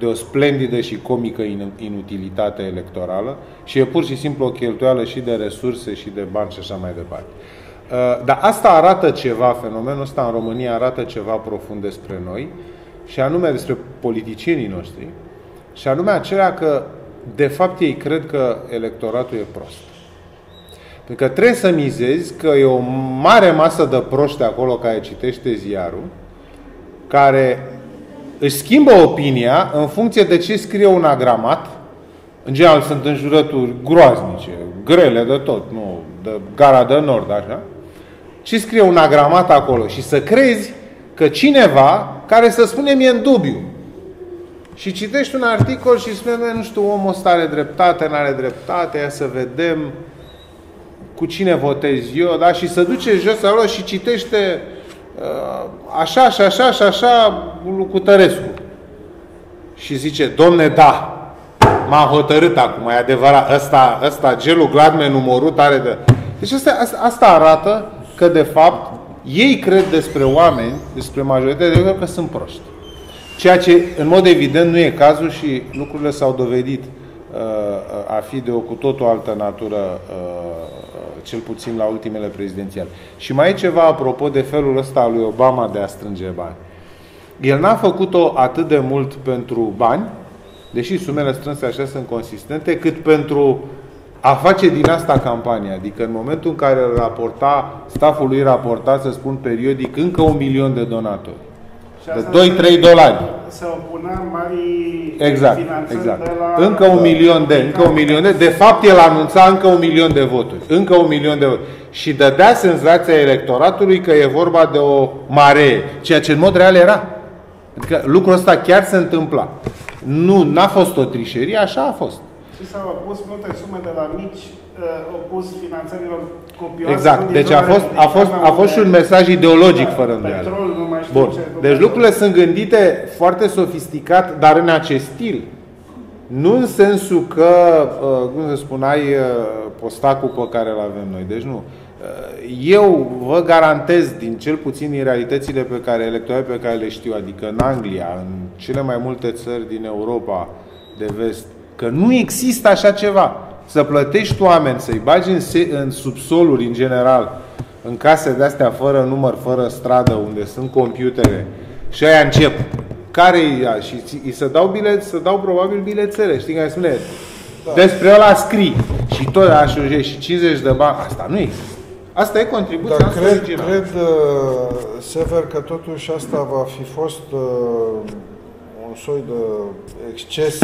de o splendidă și comică inutilitate electorală și e pur și simplu o cheltuială și de resurse și de bani și așa mai departe. Dar asta arată ceva, fenomenul ăsta în România arată ceva profund despre noi și anume despre politicienii noștri și anume aceea că de fapt ei cred că electoratul e prost. Pentru că trebuie să mizezi că e o mare masă de proști acolo care citește ziarul, care își schimbă opinia în funcție de ce scrie un agramat. În general sunt înjurături groaznice, grele de tot, nu, de Gara de Nord, așa. Ce scrie un agramat acolo și să crezi că cineva care să spunem e în dubiu. Și citești un articol și spune, nu știu, omul ăsta are dreptate, n-are dreptate, ia să vedem cu cine votez eu, da? Și se duce jos acolo și citește așa și așa și așa cu Tărescu. Și zice, domne, da, m-am hotărât acum, e adevărat, ăsta Gelu Gladmen Umorut are de... Deci asta arată că, de fapt, ei cred despre oameni, despre majoritatea de oameni, că sunt proști. Ceea ce, în mod evident, nu e cazul și lucrurile s-au dovedit a fi de o cu totul altă natură, cel puțin la ultimele prezidențiale. Și mai e ceva apropo de felul ăsta al lui Obama de a strânge bani. El n-a făcut-o atât de mult pentru bani, deși sumele strânse așa sunt consistente, cât pentru a face din asta campania. Adică în momentul în care raporta, stafful lui raporta, să spun periodic, încă 1 milion de donatori. de 2-3 dolari. Să opună marii finanțări de la... Încă un milion de... De fapt, el anunța încă 1.000.000 de voturi. Încă 1.000.000 de voturi. Și dădea senzația electoratului că e vorba de o maree. Ceea ce în mod real era. Adică lucrul ăsta chiar se întâmpla. Nu, n-a fost o trișerie, așa a fost. Și s-au opus multe sume de la mici, opus finanțărilor copioase. Exact. Deci a fost și un mesaj ideologic, fără îndoială. Bun. Deci lucrurile sunt gândite foarte sofisticat, dar în acest stil. Nu în sensul că, cum se spuneai, postacul pe care îl avem noi. Deci nu. Eu vă garantez, din cel puțin din realitățile pe care, electorale pe care le știu, adică în Anglia, în cele mai multe țări din Europa de vest, că nu există așa ceva. Să plătești oameni, să-i bagi în subsoluri, în general, în case de-astea fără număr, fără stradă, unde sunt computere, și aia încep. Care-i ea? Și îi se dau bilet, să dau probabil bilețele, știi, care spune, despre ăla scrii. Și tot ajungești și 50 de bani. Asta nu există. Asta e contribuția. Dar cred, Sever, că totuși asta va fi fost un soi de exces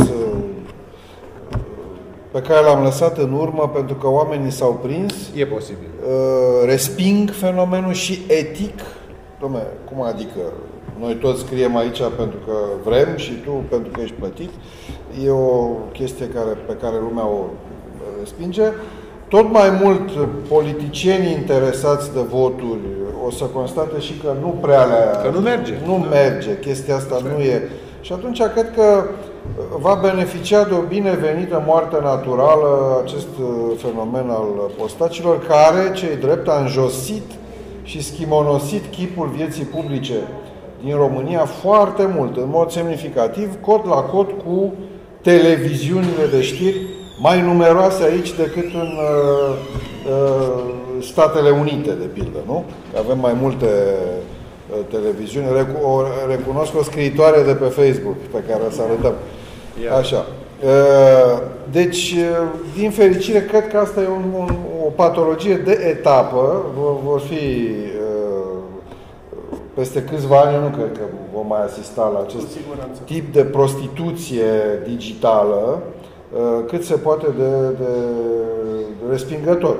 pe care l-am lăsat în urmă pentru că oamenii s-au prins. E posibil. Resping fenomenul și etic. Dom'le, cum adică? Noi toți scriem aici pentru că vrem și tu pentru că ești plătit. E o chestie pe care lumea o respinge. Tot mai mult politicienii interesați de voturi o să constate și că nu prea le... Că nu merge. Nu merge. Chestia asta nu e... Și atunci cred că va beneficia de o binevenită moarte naturală acest fenomen al postacilor, care, ce-i drept, a înjosit și schimonosit chipul vieții publice din România foarte mult, în mod semnificativ, cot la cot cu televiziunile de știri mai numeroase aici decât în Statele Unite, de pildă, nu? Avem mai multe... televiziune. Recunosc o scriitoare de pe Facebook pe care o să arătăm. Așa. Deci, din fericire, cred că asta e o patologie de etapă. Vor fi peste câțiva ani, nu cred că vom mai asista la acest tip de prostituție digitală cât se poate de respingător.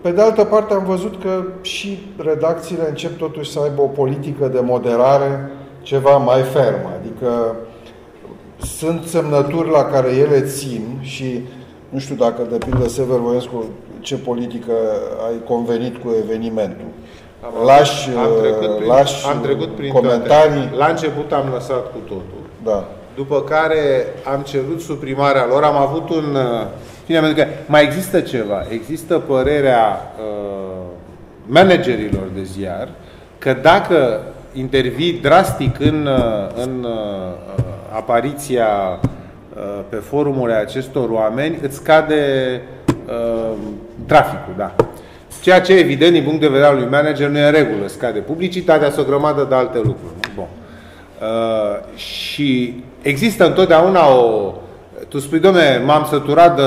Pe de altă parte, am văzut că și redacțiile încep totuși să aibă o politică de moderare ceva mai fermă. Adică sunt semnături la care ele țin și nu știu dacă, de pildă, Sever Voinescu, ce politică ai convenit cu evenimentul. Am trecut prin comentarii. La început am lăsat cu totul. Da. După care am cerut suprimarea lor. Am avut un... Bine, pentru că mai există ceva. Există părerea managerilor de ziar că dacă intervii drastic în apariția pe forumurile acestor oameni, îți scade traficul, da. Ceea ce, evident, din punct de vedere al lui manager, nu e în regulă. Scade publicitatea sau o grămadă de alte lucruri. Bun. Și există întotdeauna o... Tu spui, dom'le, m-am săturat de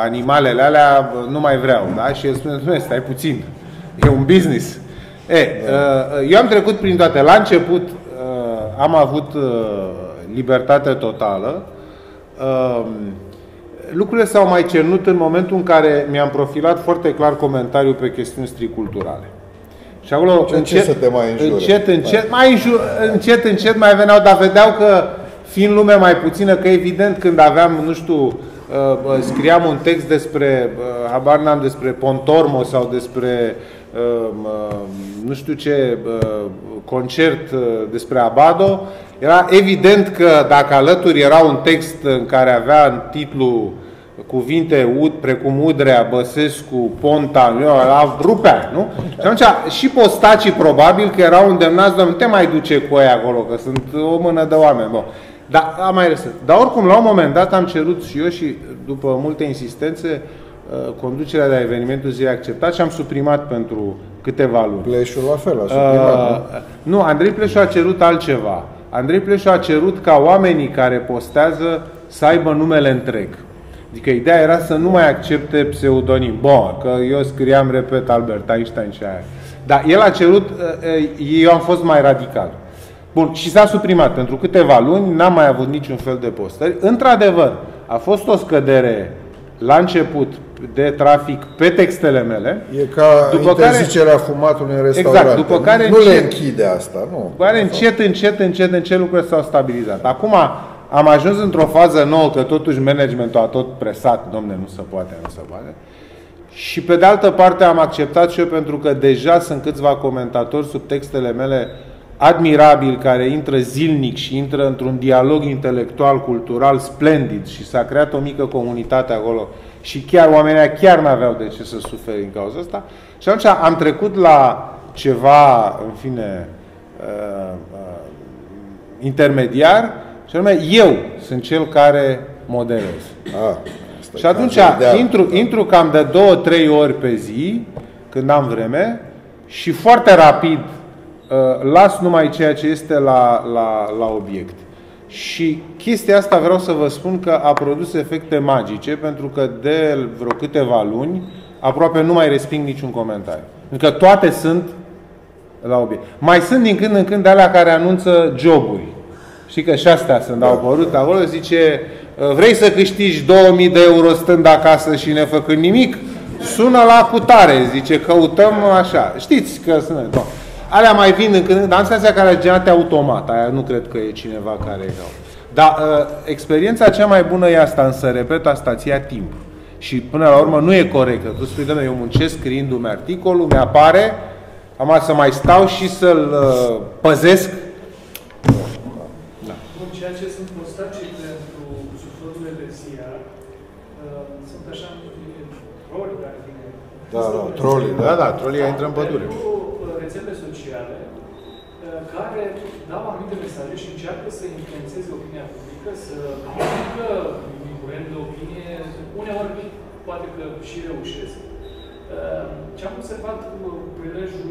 animalele alea, nu mai vreau, da? Și el spune, dom'le, stai puțin, e un business. Eu am trecut prin toate. La început am avut libertate totală. Lucrurile s-au mai cernut în momentul în care mi-am profilat foarte clar comentariul pe chestiuni strict culturale. Și acolo încet, încet mai veneau, dar vedeau că fiind lumea mai puțină, că evident când aveam, nu știu, scriam un text despre, habar n-am, despre Pontormo sau despre, nu știu ce, concert despre Abado, era evident că dacă alături era un text în care avea în titlu cuvinte precum Udrea, Băsescu, Ponta, la rupea, nu? Și atunci și postacii probabil că erau îndemnați, doamne, nu te mai duce cu aia acolo, că sunt o mână de oameni. Bun. Dar am mai răsărit. Dar oricum, la un moment dat am cerut și eu și după multe insistențe, conducerea de evenimentul zilei acceptat și am suprimat pentru câteva luni. Pleșu la fel a suprimat, nu? Nu, Andrei Pleșu a cerut altceva. Andrei Pleșu a cerut ca oamenii care postează să aibă numele întreg. Adică ideea era să nu mai accepte pseudonim. Bun, că eu scriam, repet, Albert Einstein și aia. Dar el a cerut, eu am fost mai radical. Bun, și s-a suprimat. Pentru câteva luni n-am mai avut niciun fel de postări. Într-adevăr, a fost o scădere la început de trafic pe textele mele. E ca interzicerea fumatului în restaurant. Exact, după care nu le închide asta. După care încet, încet lucrurile s-au stabilizat. Acum am ajuns într-o fază nouă, că totuși managementul a tot presat. Dom'le, nu se poate, nu se poate. Și pe de altă parte am acceptat și eu, pentru că deja sunt câțiva comentatori sub textele mele admirabil, care intră zilnic și intră într-un dialog intelectual, cultural, splendid, și s-a creat o mică comunitate acolo și chiar oamenii chiar n-aveau de ce să suferi din cauza asta. Și atunci am trecut la ceva, în fine, intermediar, și anume eu sunt cel care moderez. Și atunci intru cam de 2-3 ori pe zi, când am vreme, și foarte rapid las numai ceea ce este la obiect. Și chestia asta vreau să vă spun că a produs efecte magice, pentru că de vreo câteva luni aproape nu mai resping niciun comentariu. Pentru că toate sunt la obiect. Mai sunt din când în când de alea care anunță joburi. Știi că și astea sunt, au apărut acolo, zice: vrei să câștigi 2000 de euro stând acasă și ne făcând nimic? Sună la cutare, zice, căutăm așa. Știți că sună. No. Alea mai vin în când, dar am senzația că alea generate automat, aia nu cred că e cineva care e. Dar experiența cea mai bună e asta, însă, repet, asta ți-a timp. Și până la urmă nu e corect. Tu spui, doamne, eu muncesc scriindu-mi articolul, mi-apare, am să mai stau și să-l păzesc. Da. Bun, ceea ce sunt postacii pentru suflăturile SIA sunt așa troli, dar bine. Da, trolii intră în pădure. Rețele sociale care dau anumite mesaje și încearcă să influențeze opinia publică, să facă un curent de opinie, uneori poate că și reușesc. Ce am observat cu prilejul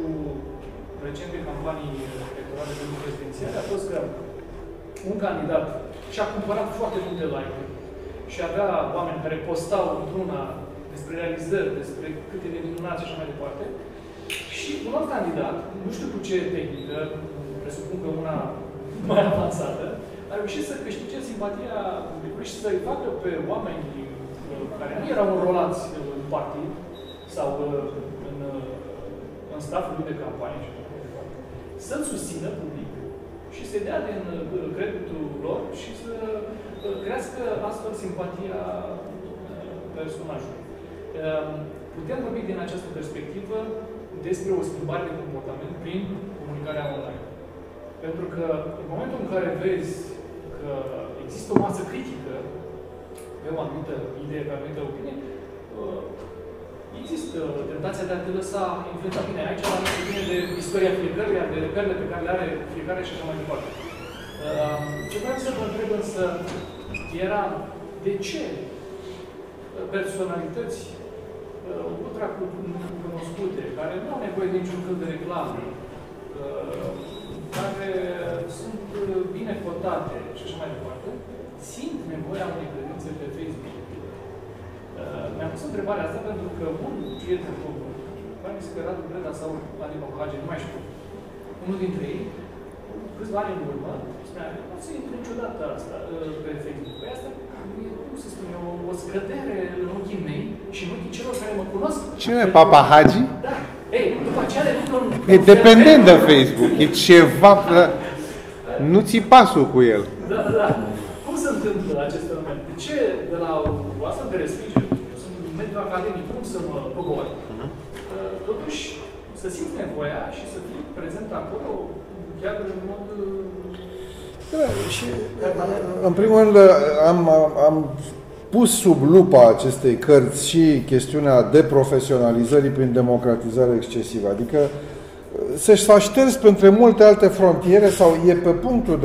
recente campanii electorale de prezidențiale a fost că un candidat și-a cumpărat foarte multe like-uri și avea oameni care postau într-una despre realizări, despre cât de minunați și așa mai departe. Și un alt candidat, nu știu cu ce tehnică, presupun că una mai avansată, a reușit să câștige simpatia publicului și să-i facă pe oameni care nu erau înrolați în partid sau în stafful lui de campanie și așa mai departe, să-l susțină public și să-i dea din creditul lor și să crească astfel simpatia personajului. Putem vorbi din această perspectivă despre o schimbare de comportament prin comunicarea online. Pentru că în momentul în care vezi că există o masă critică pe o anumită idee, pe o anumită opinie, există tentația de a te lăsa influența. Bine, aici la noi vine de istoria fiecăruia, de reperele pe care le are fiecare și așa mai departe. Ce vreau să vă întreb însă era de ce personalități cunoscute, care nu au nevoie de niciun fel de reclame, care sunt bine cotate și așa mai departe, simt nevoia unei prezențe pe Facebook. Mi-am pus întrebarea asta pentru că un prieten comun, care mi se părea Breda sau Adrian Papahagi, nu mai știu, unul dintre ei, câțiva ani în urmă, spunea, nu se intră niciodată asta pe Facebook. Păi asta, cum să spun eu, o scădere în ochii mei și în ochii celor care mă cunosc. Cine? Papahagi? Da. Ei, după aceea de lucru... E dependent de Facebook. E ceva... Nu ții pasul cu el. Da, da. Cum se întâmplă acest moment? De ce de la o astfel de respingere, eu sunt un mediu academic, cum să mă pogor? Totuși, să simt nevoia și să fiu prezent acolo, chiar în mod... Da, și, în primul rând, am pus sub lupa acestei cărți și chestiunea deprofesionalizării prin democratizare excesivă. Adică s-a șters printre multe alte frontiere sau e pe punctul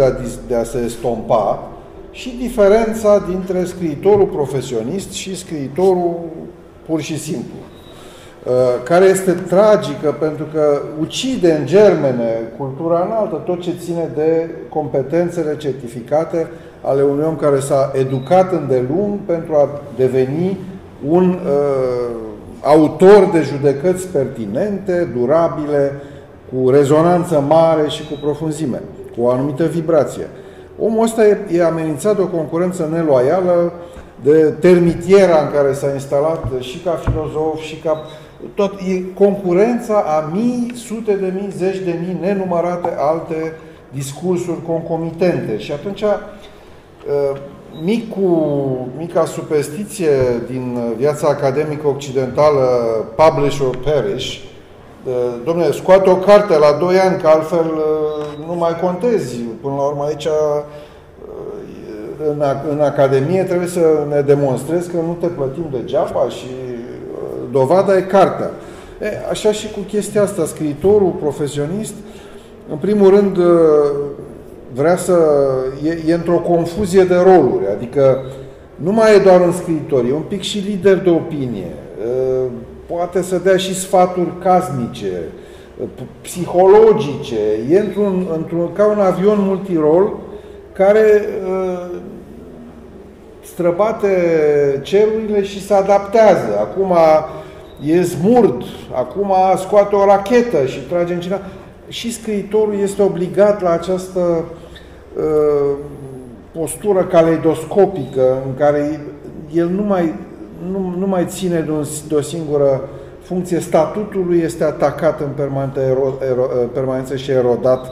de a se estompa și diferența dintre scriitorul profesionist și scriitorul pur și simplu, care este tragică pentru că ucide în germene cultura înaltă, tot ce ține de competențele certificate ale unui om care s-a educat îndelung pentru a deveni un autor de judecăți pertinente, durabile, cu rezonanță mare și cu profunzime. cu o anumită vibrație. Omul ăsta e amenințat de o concurență neloială, de termitiera în care s-a instalat și ca filozof, și ca... Tot, e concurența a mii, sute de mii, zeci de mii, nenumărate alte discursuri concomitente. Și atunci, mica superstiție din viața academică occidentală, publish or perish, dom'le, scoate o carte la 2 ani, că altfel nu mai contezi. Până la urmă aici, în Academie, trebuie să ne demonstrezi că nu te plătim degeaba și dovada e cartea. Așa și cu chestia asta, scriitorul profesionist, în primul rând, vrea să... e într-o confuzie de roluri, adică nu mai e doar un scriitor, e un pic și lider de opinie, poate să dea și sfaturi casnice, psihologice, e ca un avion multirol care străbate cerurile și se adaptează. Acum e smurd, acum scoate o rachetă și trage în cineva. Și scriitorul este obligat la această postură caleidoscopică în care el nu mai ține de o singură funcție. Statutul lui este atacat în permanență și erodat.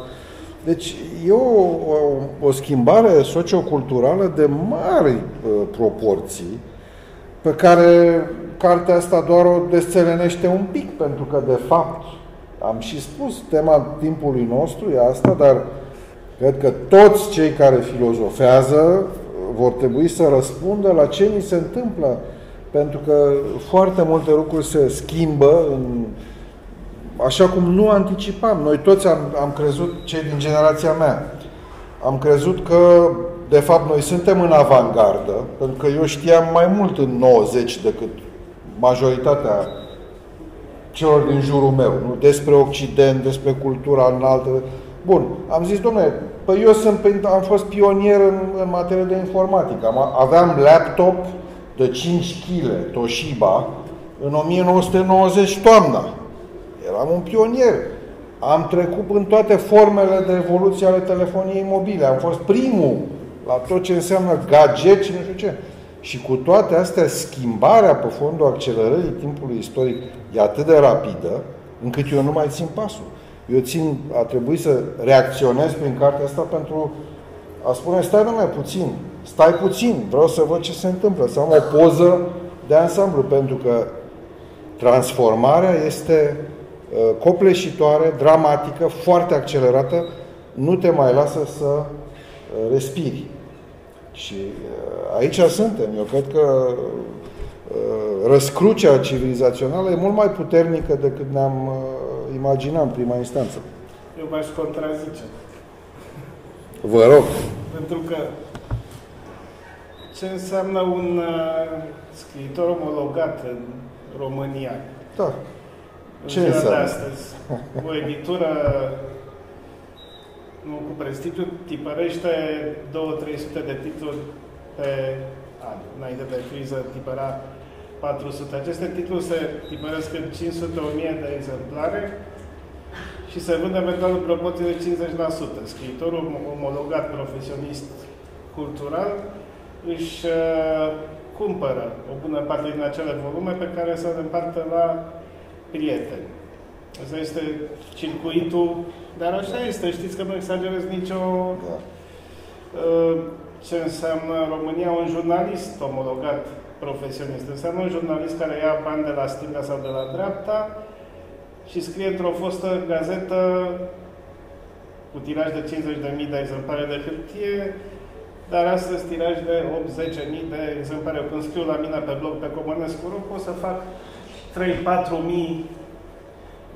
Deci e o schimbare socioculturală de mari proporții, pe care cartea asta doar o desțelenește un pic, pentru că, de fapt, am și spus, tema timpului nostru e asta, dar cred că toți cei care filozofează vor trebui să răspundă la ce ni se întâmplă, pentru că foarte multe lucruri se schimbă așa cum nu anticipam. Noi toți am crezut, cei din generația mea, am crezut că, de fapt, noi suntem în avangardă, pentru că eu știam mai mult în 90 decât majoritatea celor din jurul meu, nu? Despre Occident, despre cultura înaltă. Bun, am zis, dom'le, păi eu am fost pionier în materie de informatică. Aveam laptop de 5 kg, Toshiba, în 1990 toamna. Eram un pionier. Am trecut în toate formele de evoluție ale telefoniei mobile. Am fost primul la tot ce înseamnă gadget și nu știu ce. Și cu toate astea, schimbarea pe fondul accelerării timpului istoric e atât de rapidă, încât eu nu mai țin pasul. Eu a trebuit să reacționez prin cartea asta pentru a spune, stai puțin, vreau să văd ce se întâmplă, să am o poză de ansamblu, pentru că transformarea este copleșitoare, dramatică, foarte accelerată, nu te mai lasă să respiri. Și aici suntem. Eu cred că răscrucea civilizațională e mult mai puternică decât ne-am imaginat în prima instanță. Eu v-aș contrazice. Vă rog. Pentru că ce înseamnă un scriitor omologat în România? Da. Ce înseamnă? Astăzi, o editură nu cu prestigiu tipărește 200-300 de titluri pe an. Înainte de criză tipăra 400. Aceste titluri se tipăresc în 500-1000 de exemplare și se vând eventual în proporție de 50%. Scriitorul omologat profesionist cultural își cumpără o bună parte din acele volume pe care se împartă la prieteni. Asta este circuitul, dar așa este. Știți că nu exagerez nicio... Da. Ce înseamnă în România un jurnalist omologat profesionist. Înseamnă un jurnalist care ia bani de la stânga sau de la dreapta și scrie într-o fostă gazetă cu tiraj de 50.000 de exemplare de hârtie, dar astăzi tiraj de 8-10.000 de exemplare. Când scriu la mine pe blog pe Comănescu.ro, pot să fac 3-4.000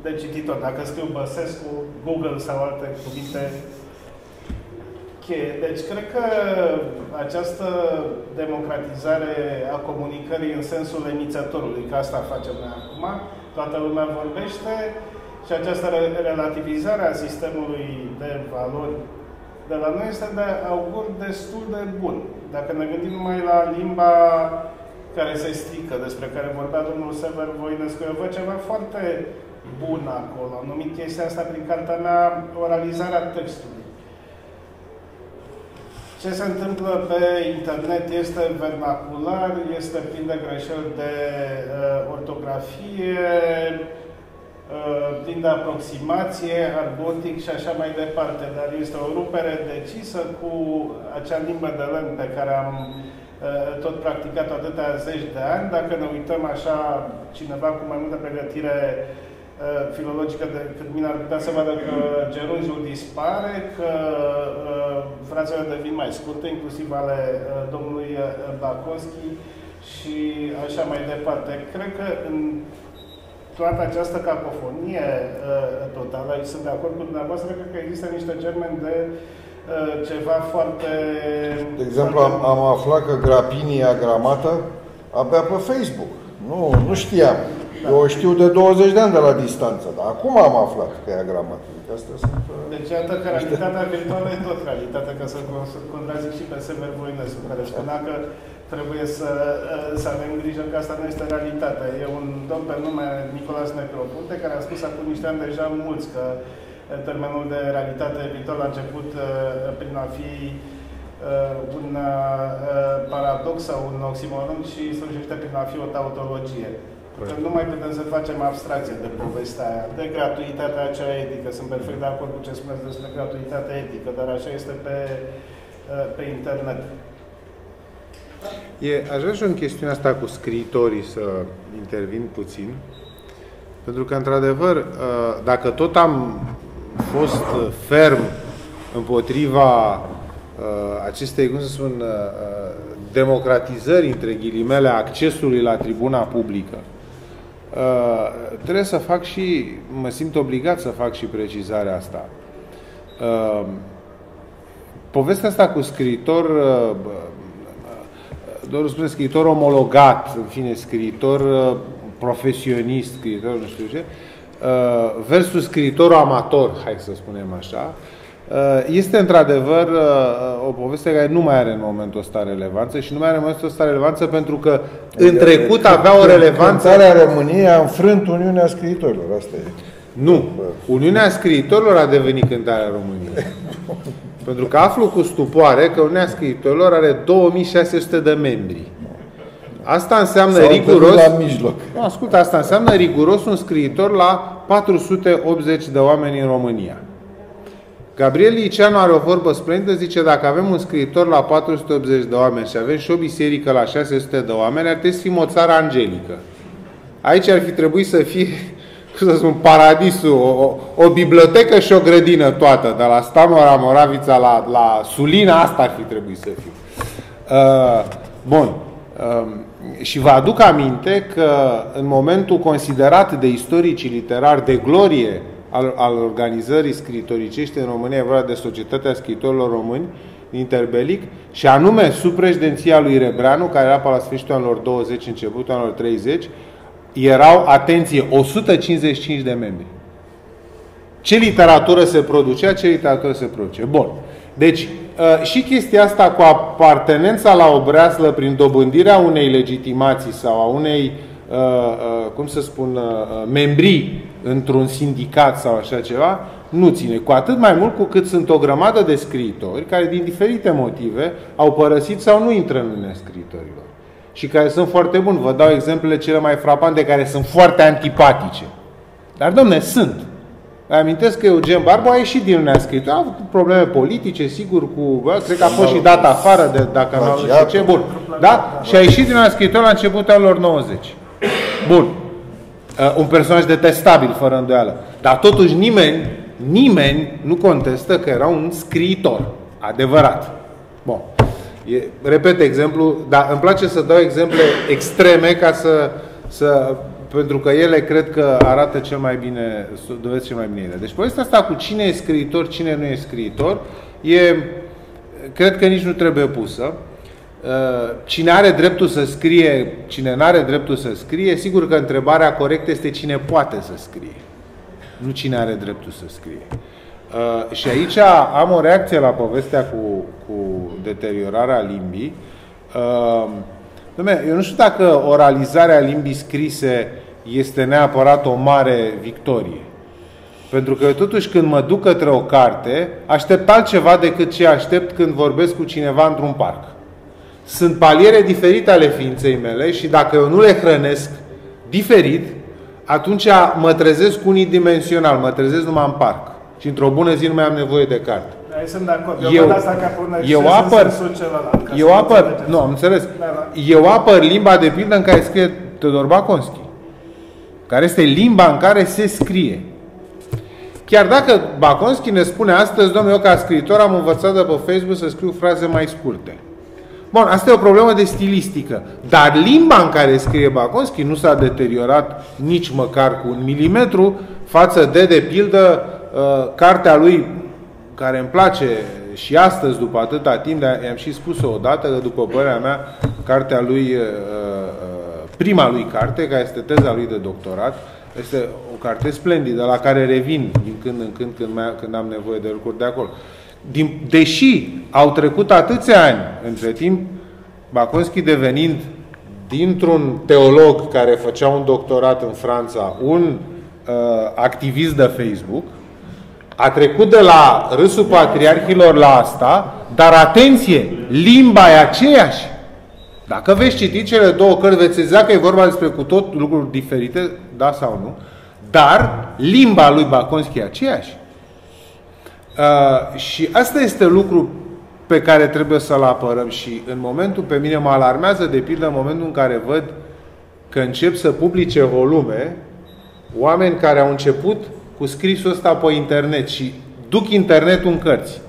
de cititori. Dacă scriu Băsescu, Google sau alte cuvinte cheie. Deci, cred că această democratizare a comunicării în sensul inițiatorului, că asta facem noi acum, toată lumea vorbește, și această relativizare a sistemului de valori de la noi este de augur destul de bun. Dacă ne gândim numai la limba care se strică, despre care vorbea domnul Sever Voinescu, eu văd ceva foarte bun acolo. Am numit chestia asta prin cartea mea oralizarea textului. Ce se întâmplă pe internet este vernacular, este plin de greșeli de ortografie, plin de aproximație, argotic și așa mai departe. Dar este o rupere decisă cu acea limbă de lemn pe care am tot practicat atâtea zeci de ani. Dacă ne uităm așa, cineva cu mai multă pregătire filologică decât mine ar putea să vadă că gerunziul dispare, că frazele devin mai scurte, inclusiv ale domnului Baconschi și așa mai departe. Cred că în toată această cacofonie totală, sunt de acord cu dumneavoastră, cred că există niște germeni de ceva foarte... De exemplu, am aflat că Grapini e agramată abia pe Facebook. Nu știam. Da. Eu știu de 20 de ani de la distanță, dar acum am aflat că e agramată. Deci, iată că realitatea virtuală e tot realitatea, ca să contrazic și pe Sever Voinescu, care spunea că trebuie să avem grijă că asta nu este realitate. E un domn pe nume Nicolae Neptun, care a spus acum niște ani deja mulți că termenul de realitate virtuală a început prin a fi un paradox sau un oximoron și sfârșește prin a fi o tautologie. Că nu mai putem să facem abstracție de povestea aia, de gratuitatea aceea etică. Sunt perfect de acord cu ce spuneți despre gratuitatea etică, dar așa este pe internet. Aș vrea și în chestiunea asta cu scriitorii să intervin puțin, pentru că, într-adevăr, dacă tot am fost ferm împotriva acestei, cum să spun, democratizări, între ghilimele, accesului la tribuna publică, trebuie să fac și, mă simt obligat să fac și precizarea asta. Povestea asta cu scriitor, doar spune scriitor omologat, în fine, scriitor profesionist, scriitor nu știu ce, versus scriitor amator, hai să spunem așa, este într-adevăr o poveste care nu mai are în momentul ăsta relevanță și nu mai are în momentul ăsta relevanță pentru că în trecut avea o relevanță. Cântarea României a înfrânt Uniunea Scriitorilor, asta e. Nu. Uniunea Scriitorilor a devenit Cântarea României. Pentru că aflu cu stupoare că Uniunea Scriitorilor are 2600 de membri. Asta înseamnă riguros... la mijloc. Nu, ascult, asta înseamnă riguros un scriitor la 480 de oameni în România. Gabriel Liceanu are o vorbă splendidă, zice, dacă avem un scriitor la 480 de oameni și avem și o biserică la 600 de oameni, ar trebui să fim o țară angelică. Aici ar fi trebuit să fie, cum să spun, paradisul, o bibliotecă și o grădină toată, de la Stamora, Moravița, la Sulina, asta ar fi trebuit să fie. Bun. Și vă aduc aminte că în momentul considerat de istoricii literari de glorie al organizării scriitoricești în România, e vorba de Societatea Scriitorilor Români, interbelic, și anume sub președinția lui Rebranu, care era pe la sfârșitul anilor 20, începutul anilor 30, erau, atenție, 155 de membri. Ce literatură se producea, ce literatură se produce. Bun. Deci, și chestia asta cu apartenența la o breaslă prin dobândirea unei legitimații sau a unei, cum să spun, membrii într-un sindicat sau așa ceva, nu ține. Cu atât mai mult cu cât sunt o grămadă de scriitori care din diferite motive au părăsit sau nu intră în Uniunea Scriitorilor. Și care sunt foarte buni. Vă dau exemplele cele mai frapante care sunt foarte antipatice. Dar, domne, sunt. Amintesc că Eugen Barbu a ieșit din Uniunea Scriitorilor. A avut probleme politice, sigur, cu... Bă, cred că a fost și dat afară de... Dacă nu ce bun. Da? Și a ieșit din Uniunea Scriitorilor la începutul anilor 90. Bun. Un personaj detestabil, fără îndoială. Dar totuși nimeni nu contestă că era un scriitor. Adevărat. Bun. Repet exemplu, dar îmi place să dau exemple extreme ca să pentru că ele cred că arată cel mai bine, dovedesc cel mai bine ele. Deci povestea asta cu cine e scriitor, cine nu e scriitor, cred că nici nu trebuie pusă. Cine are dreptul să scrie, cine nu are dreptul să scrie, sigur că întrebarea corectă este cine poate să scrie, nu cine are dreptul să scrie. Și aici am o reacție la povestea cu deteriorarea limbii. Eu nu știu dacă oralizarea limbii scrise este neapărat o mare victorie. Pentru că totuși când mă duc către o carte, aștept altceva decât ce aștept când vorbesc cu cineva într-un parc. Sunt paliere diferite ale ființei mele și dacă eu nu le hrănesc diferit, atunci mă trezesc unidimensional, mă trezesc numai în parc. Și într-o bună zi nu mai am nevoie de carte. Da, eu sunt de acord. Eu apăr limba de pildă în care scrie Teodor Baconschi, care este limba în care se scrie. Chiar dacă Baconschi ne spune astăzi, domnule, eu ca scriitor am învățat de pe Facebook să scriu fraze mai scurte. Bun, asta e o problemă de stilistică. Dar limba în care scrie Baconschi nu s-a deteriorat nici măcar cu 1 milimetru față de pildă, cartea lui, care îmi place și astăzi, după atâta timp, dar i-am și spus-o odată, că după părerea mea, cartea lui, prima lui carte, care este teza lui de doctorat, este o carte splendidă, la care revin din când în când, când am nevoie de lucruri de acolo. Deși au trecut atâția ani, între timp, Baconschi devenind dintr-un teolog care făcea un doctorat în Franța, un activist de Facebook, a trecut de la râsul patriarhilor la asta, dar atenție, limba e aceeași. Dacă veți citi cele două cărți, veți vedea că e vorba despre cu tot lucruri diferite, da sau nu, dar limba lui Baconschi e aceeași. Și asta este lucru pe care trebuie să-l apărăm și în momentul, pe mine mă alarmează de pildă în momentul în care văd că încep să publice volume oameni care au început cu scrisul ăsta pe internet și duc internetul în cărți.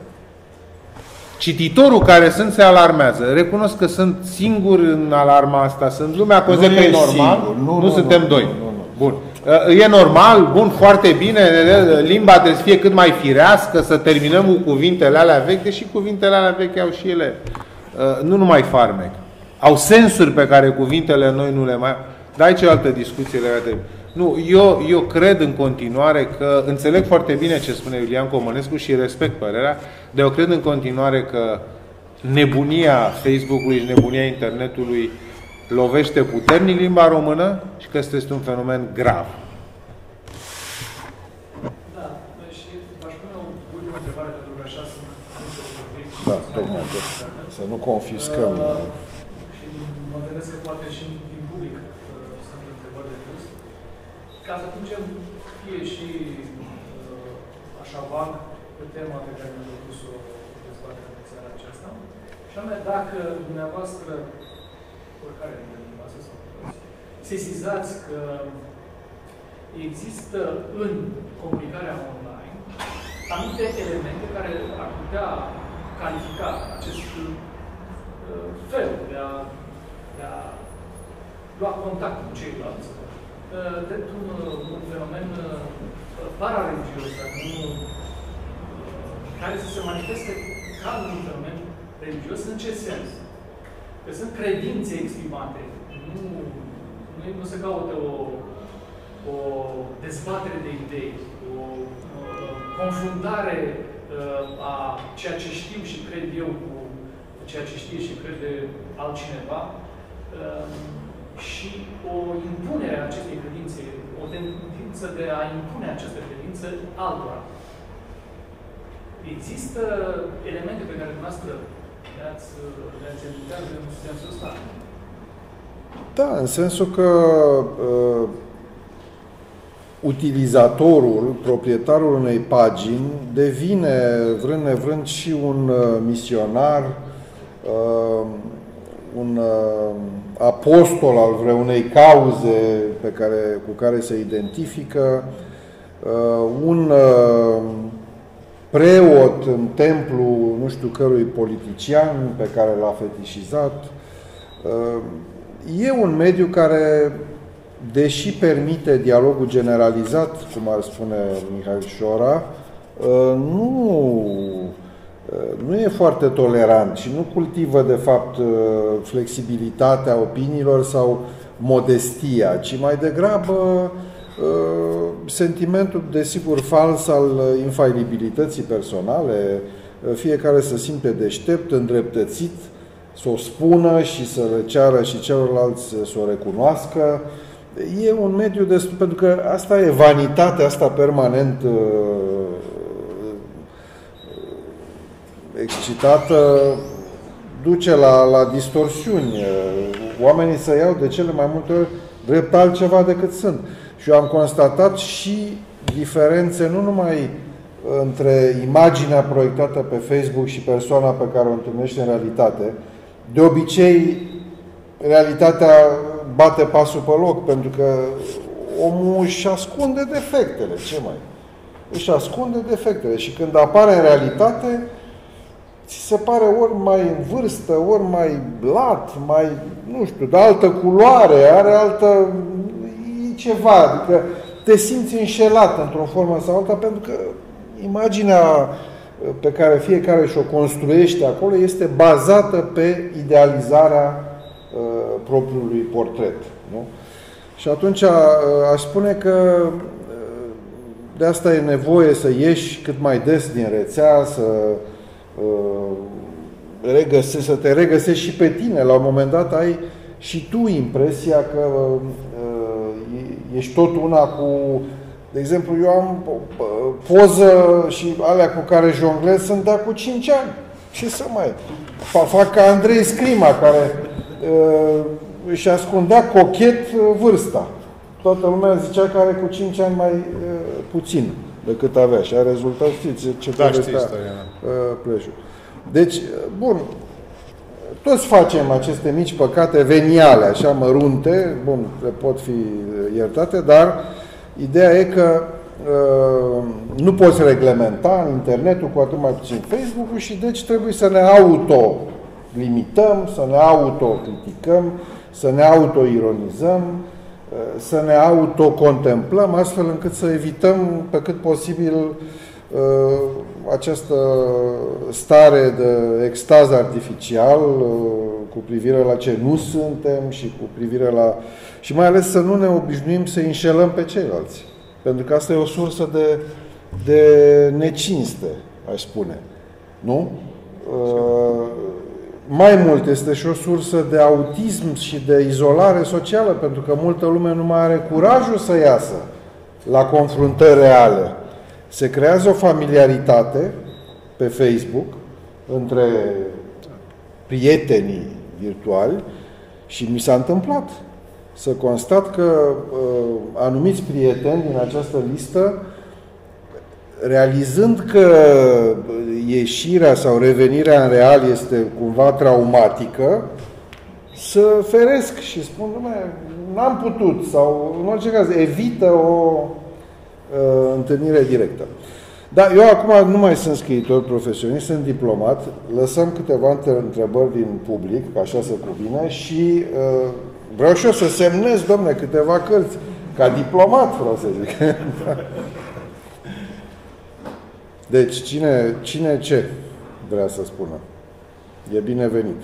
Cititorul care sunt se alarmează. Recunosc că sunt singur în alarma asta. Sunt lumea că e normal. Nu suntem doi. Bun. E normal, bun, foarte bine. Limba trebuie să fie cât mai firească, să terminăm cu cuvintele alea vechi, deși cuvintele alea vechi au și ele nu numai farmec. Au sensuri pe care cuvintele noi nu le mai... Dar aici e o altă discuție legată. Nu, eu cred în continuare că, înțeleg foarte bine ce spune Iulian Comănescu și respect părerea, dar eu cred în continuare că nebunia Facebook-ului și nebunia internetului lovește puternic limba română și că asta este un fenomen grav. Da, și aș pune o ultimă întrebare pentru că așa sunt. Da, tocmai, să nu confiscăm. Și mă gândesc că poate și din public sunt întrebări de plus. Ca să ducem fie și așa vag pe tema pe care mi-am propus-o dezbaterea în seara aceasta, și anume dacă dumneavoastră oricare dintre dumneavoastră sau sesizați că există în comunicarea online anumite elemente care ar putea califica acest fel de a lua contact cu ceilalți drept un fenomen parareligios, dacă nu, care să se manifeste ca un fenomen religios, în ce sens? Că sunt credințe exprimate. Nu se caută o dezbatere de idei, o confundare a ceea ce știu și cred eu cu ceea ce știe și crede altcineva, și o impunere a acestei credințe, o tendință de a impune această credință altora. Există elemente pe care dumneavoastră le-ați evitat în sensul ăsta? Da, în sensul că utilizatorul, proprietarul unei pagini, devine, vrând nevrând, și un misionar, un apostol al vreunei cauze cu care se identifică, un preot în templu nu știu cărui politician pe care l-a fetișizat. E un mediu care, deși permite dialogul generalizat, cum ar spune Mihai Șora, nu e foarte tolerant și nu cultivă, de fapt, flexibilitatea opiniilor sau modestia, ci mai degrabă sentimentul, desigur, fals al infailibilității personale, fiecare se simte deștept, îndreptățit, să o spună și să le ceară și celorlalți să o recunoască. E un mediu destul, pentru că asta e vanitatea, asta permanent excitată, duce la distorsiuni. Oamenii se iau de cele mai multe ori drept altceva decât sunt. Și eu am constatat și diferențe nu numai între imaginea proiectată pe Facebook și persoana pe care o întâlnește în realitate. De obicei, realitatea bate pasul pe loc, pentru că omul își ascunde defectele. Ce mai? Își ascunde defectele. Și când apare în realitate, ți se pare ori mai în vârstă, ori mai lat, mai, nu știu, de altă culoare, are altă... e ceva. Adică te simți înșelat într-o formă sau alta, pentru că imaginea pe care fiecare și-o construiește acolo este bazată pe idealizarea propriului portret. Nu? Și atunci aș spune că de asta e nevoie să ieși cât mai des din rețea, să te regăsești și pe tine. La un moment dat ai și tu impresia că ești tot una cu... De exemplu, eu am poză și alea cu care jonglez sunt de acum 5 ani. Ce să mai... Fac ca Andrei Scrima, care își ascundea cochet vârsta. Toată lumea zicea că are cu 5 ani mai puțin decât avea. Și a rezultat, știți, ce povestea Pleșu. Deci, bun, toți facem aceste mici păcate veniale, așa mărunte, bun, le pot fi iertate, dar ideea e că nu poți reglementa internetul, cu atât mai puțin Facebook-ul, și deci trebuie să ne auto-limităm, să ne auto-criticăm, să ne auto-ironizăm, să ne autocontemplăm, astfel încât să evităm pe cât posibil această stare de extaz artificial cu privire la ce nu suntem și cu privire la... Și mai ales să nu ne obișnuim să înșelăm pe ceilalți. Pentru că asta e o sursă de necinste, aș spune. Nu? Mai mult, este și o sursă de autism și de izolare socială, pentru că multă lume nu mai are curajul să iasă la confruntări reale. Se creează o familiaritate pe Facebook între prietenii virtuali și mi s-a întâmplat să constat că anumiți prieteni din această listă, realizând că ieșirea sau revenirea în real este cumva traumatică, să feresc și spun, n-am putut, sau în orice caz evită o întâlnire directă. Dar eu acum nu mai sunt scriitor profesionist, sunt diplomat, lăsăm câteva întrebări din public, că așa se cuvine, și vreau și eu să semnez, domne, câteva cărți, ca diplomat, vreau să zic. Deci, cine ce vrea să spună? E binevenit.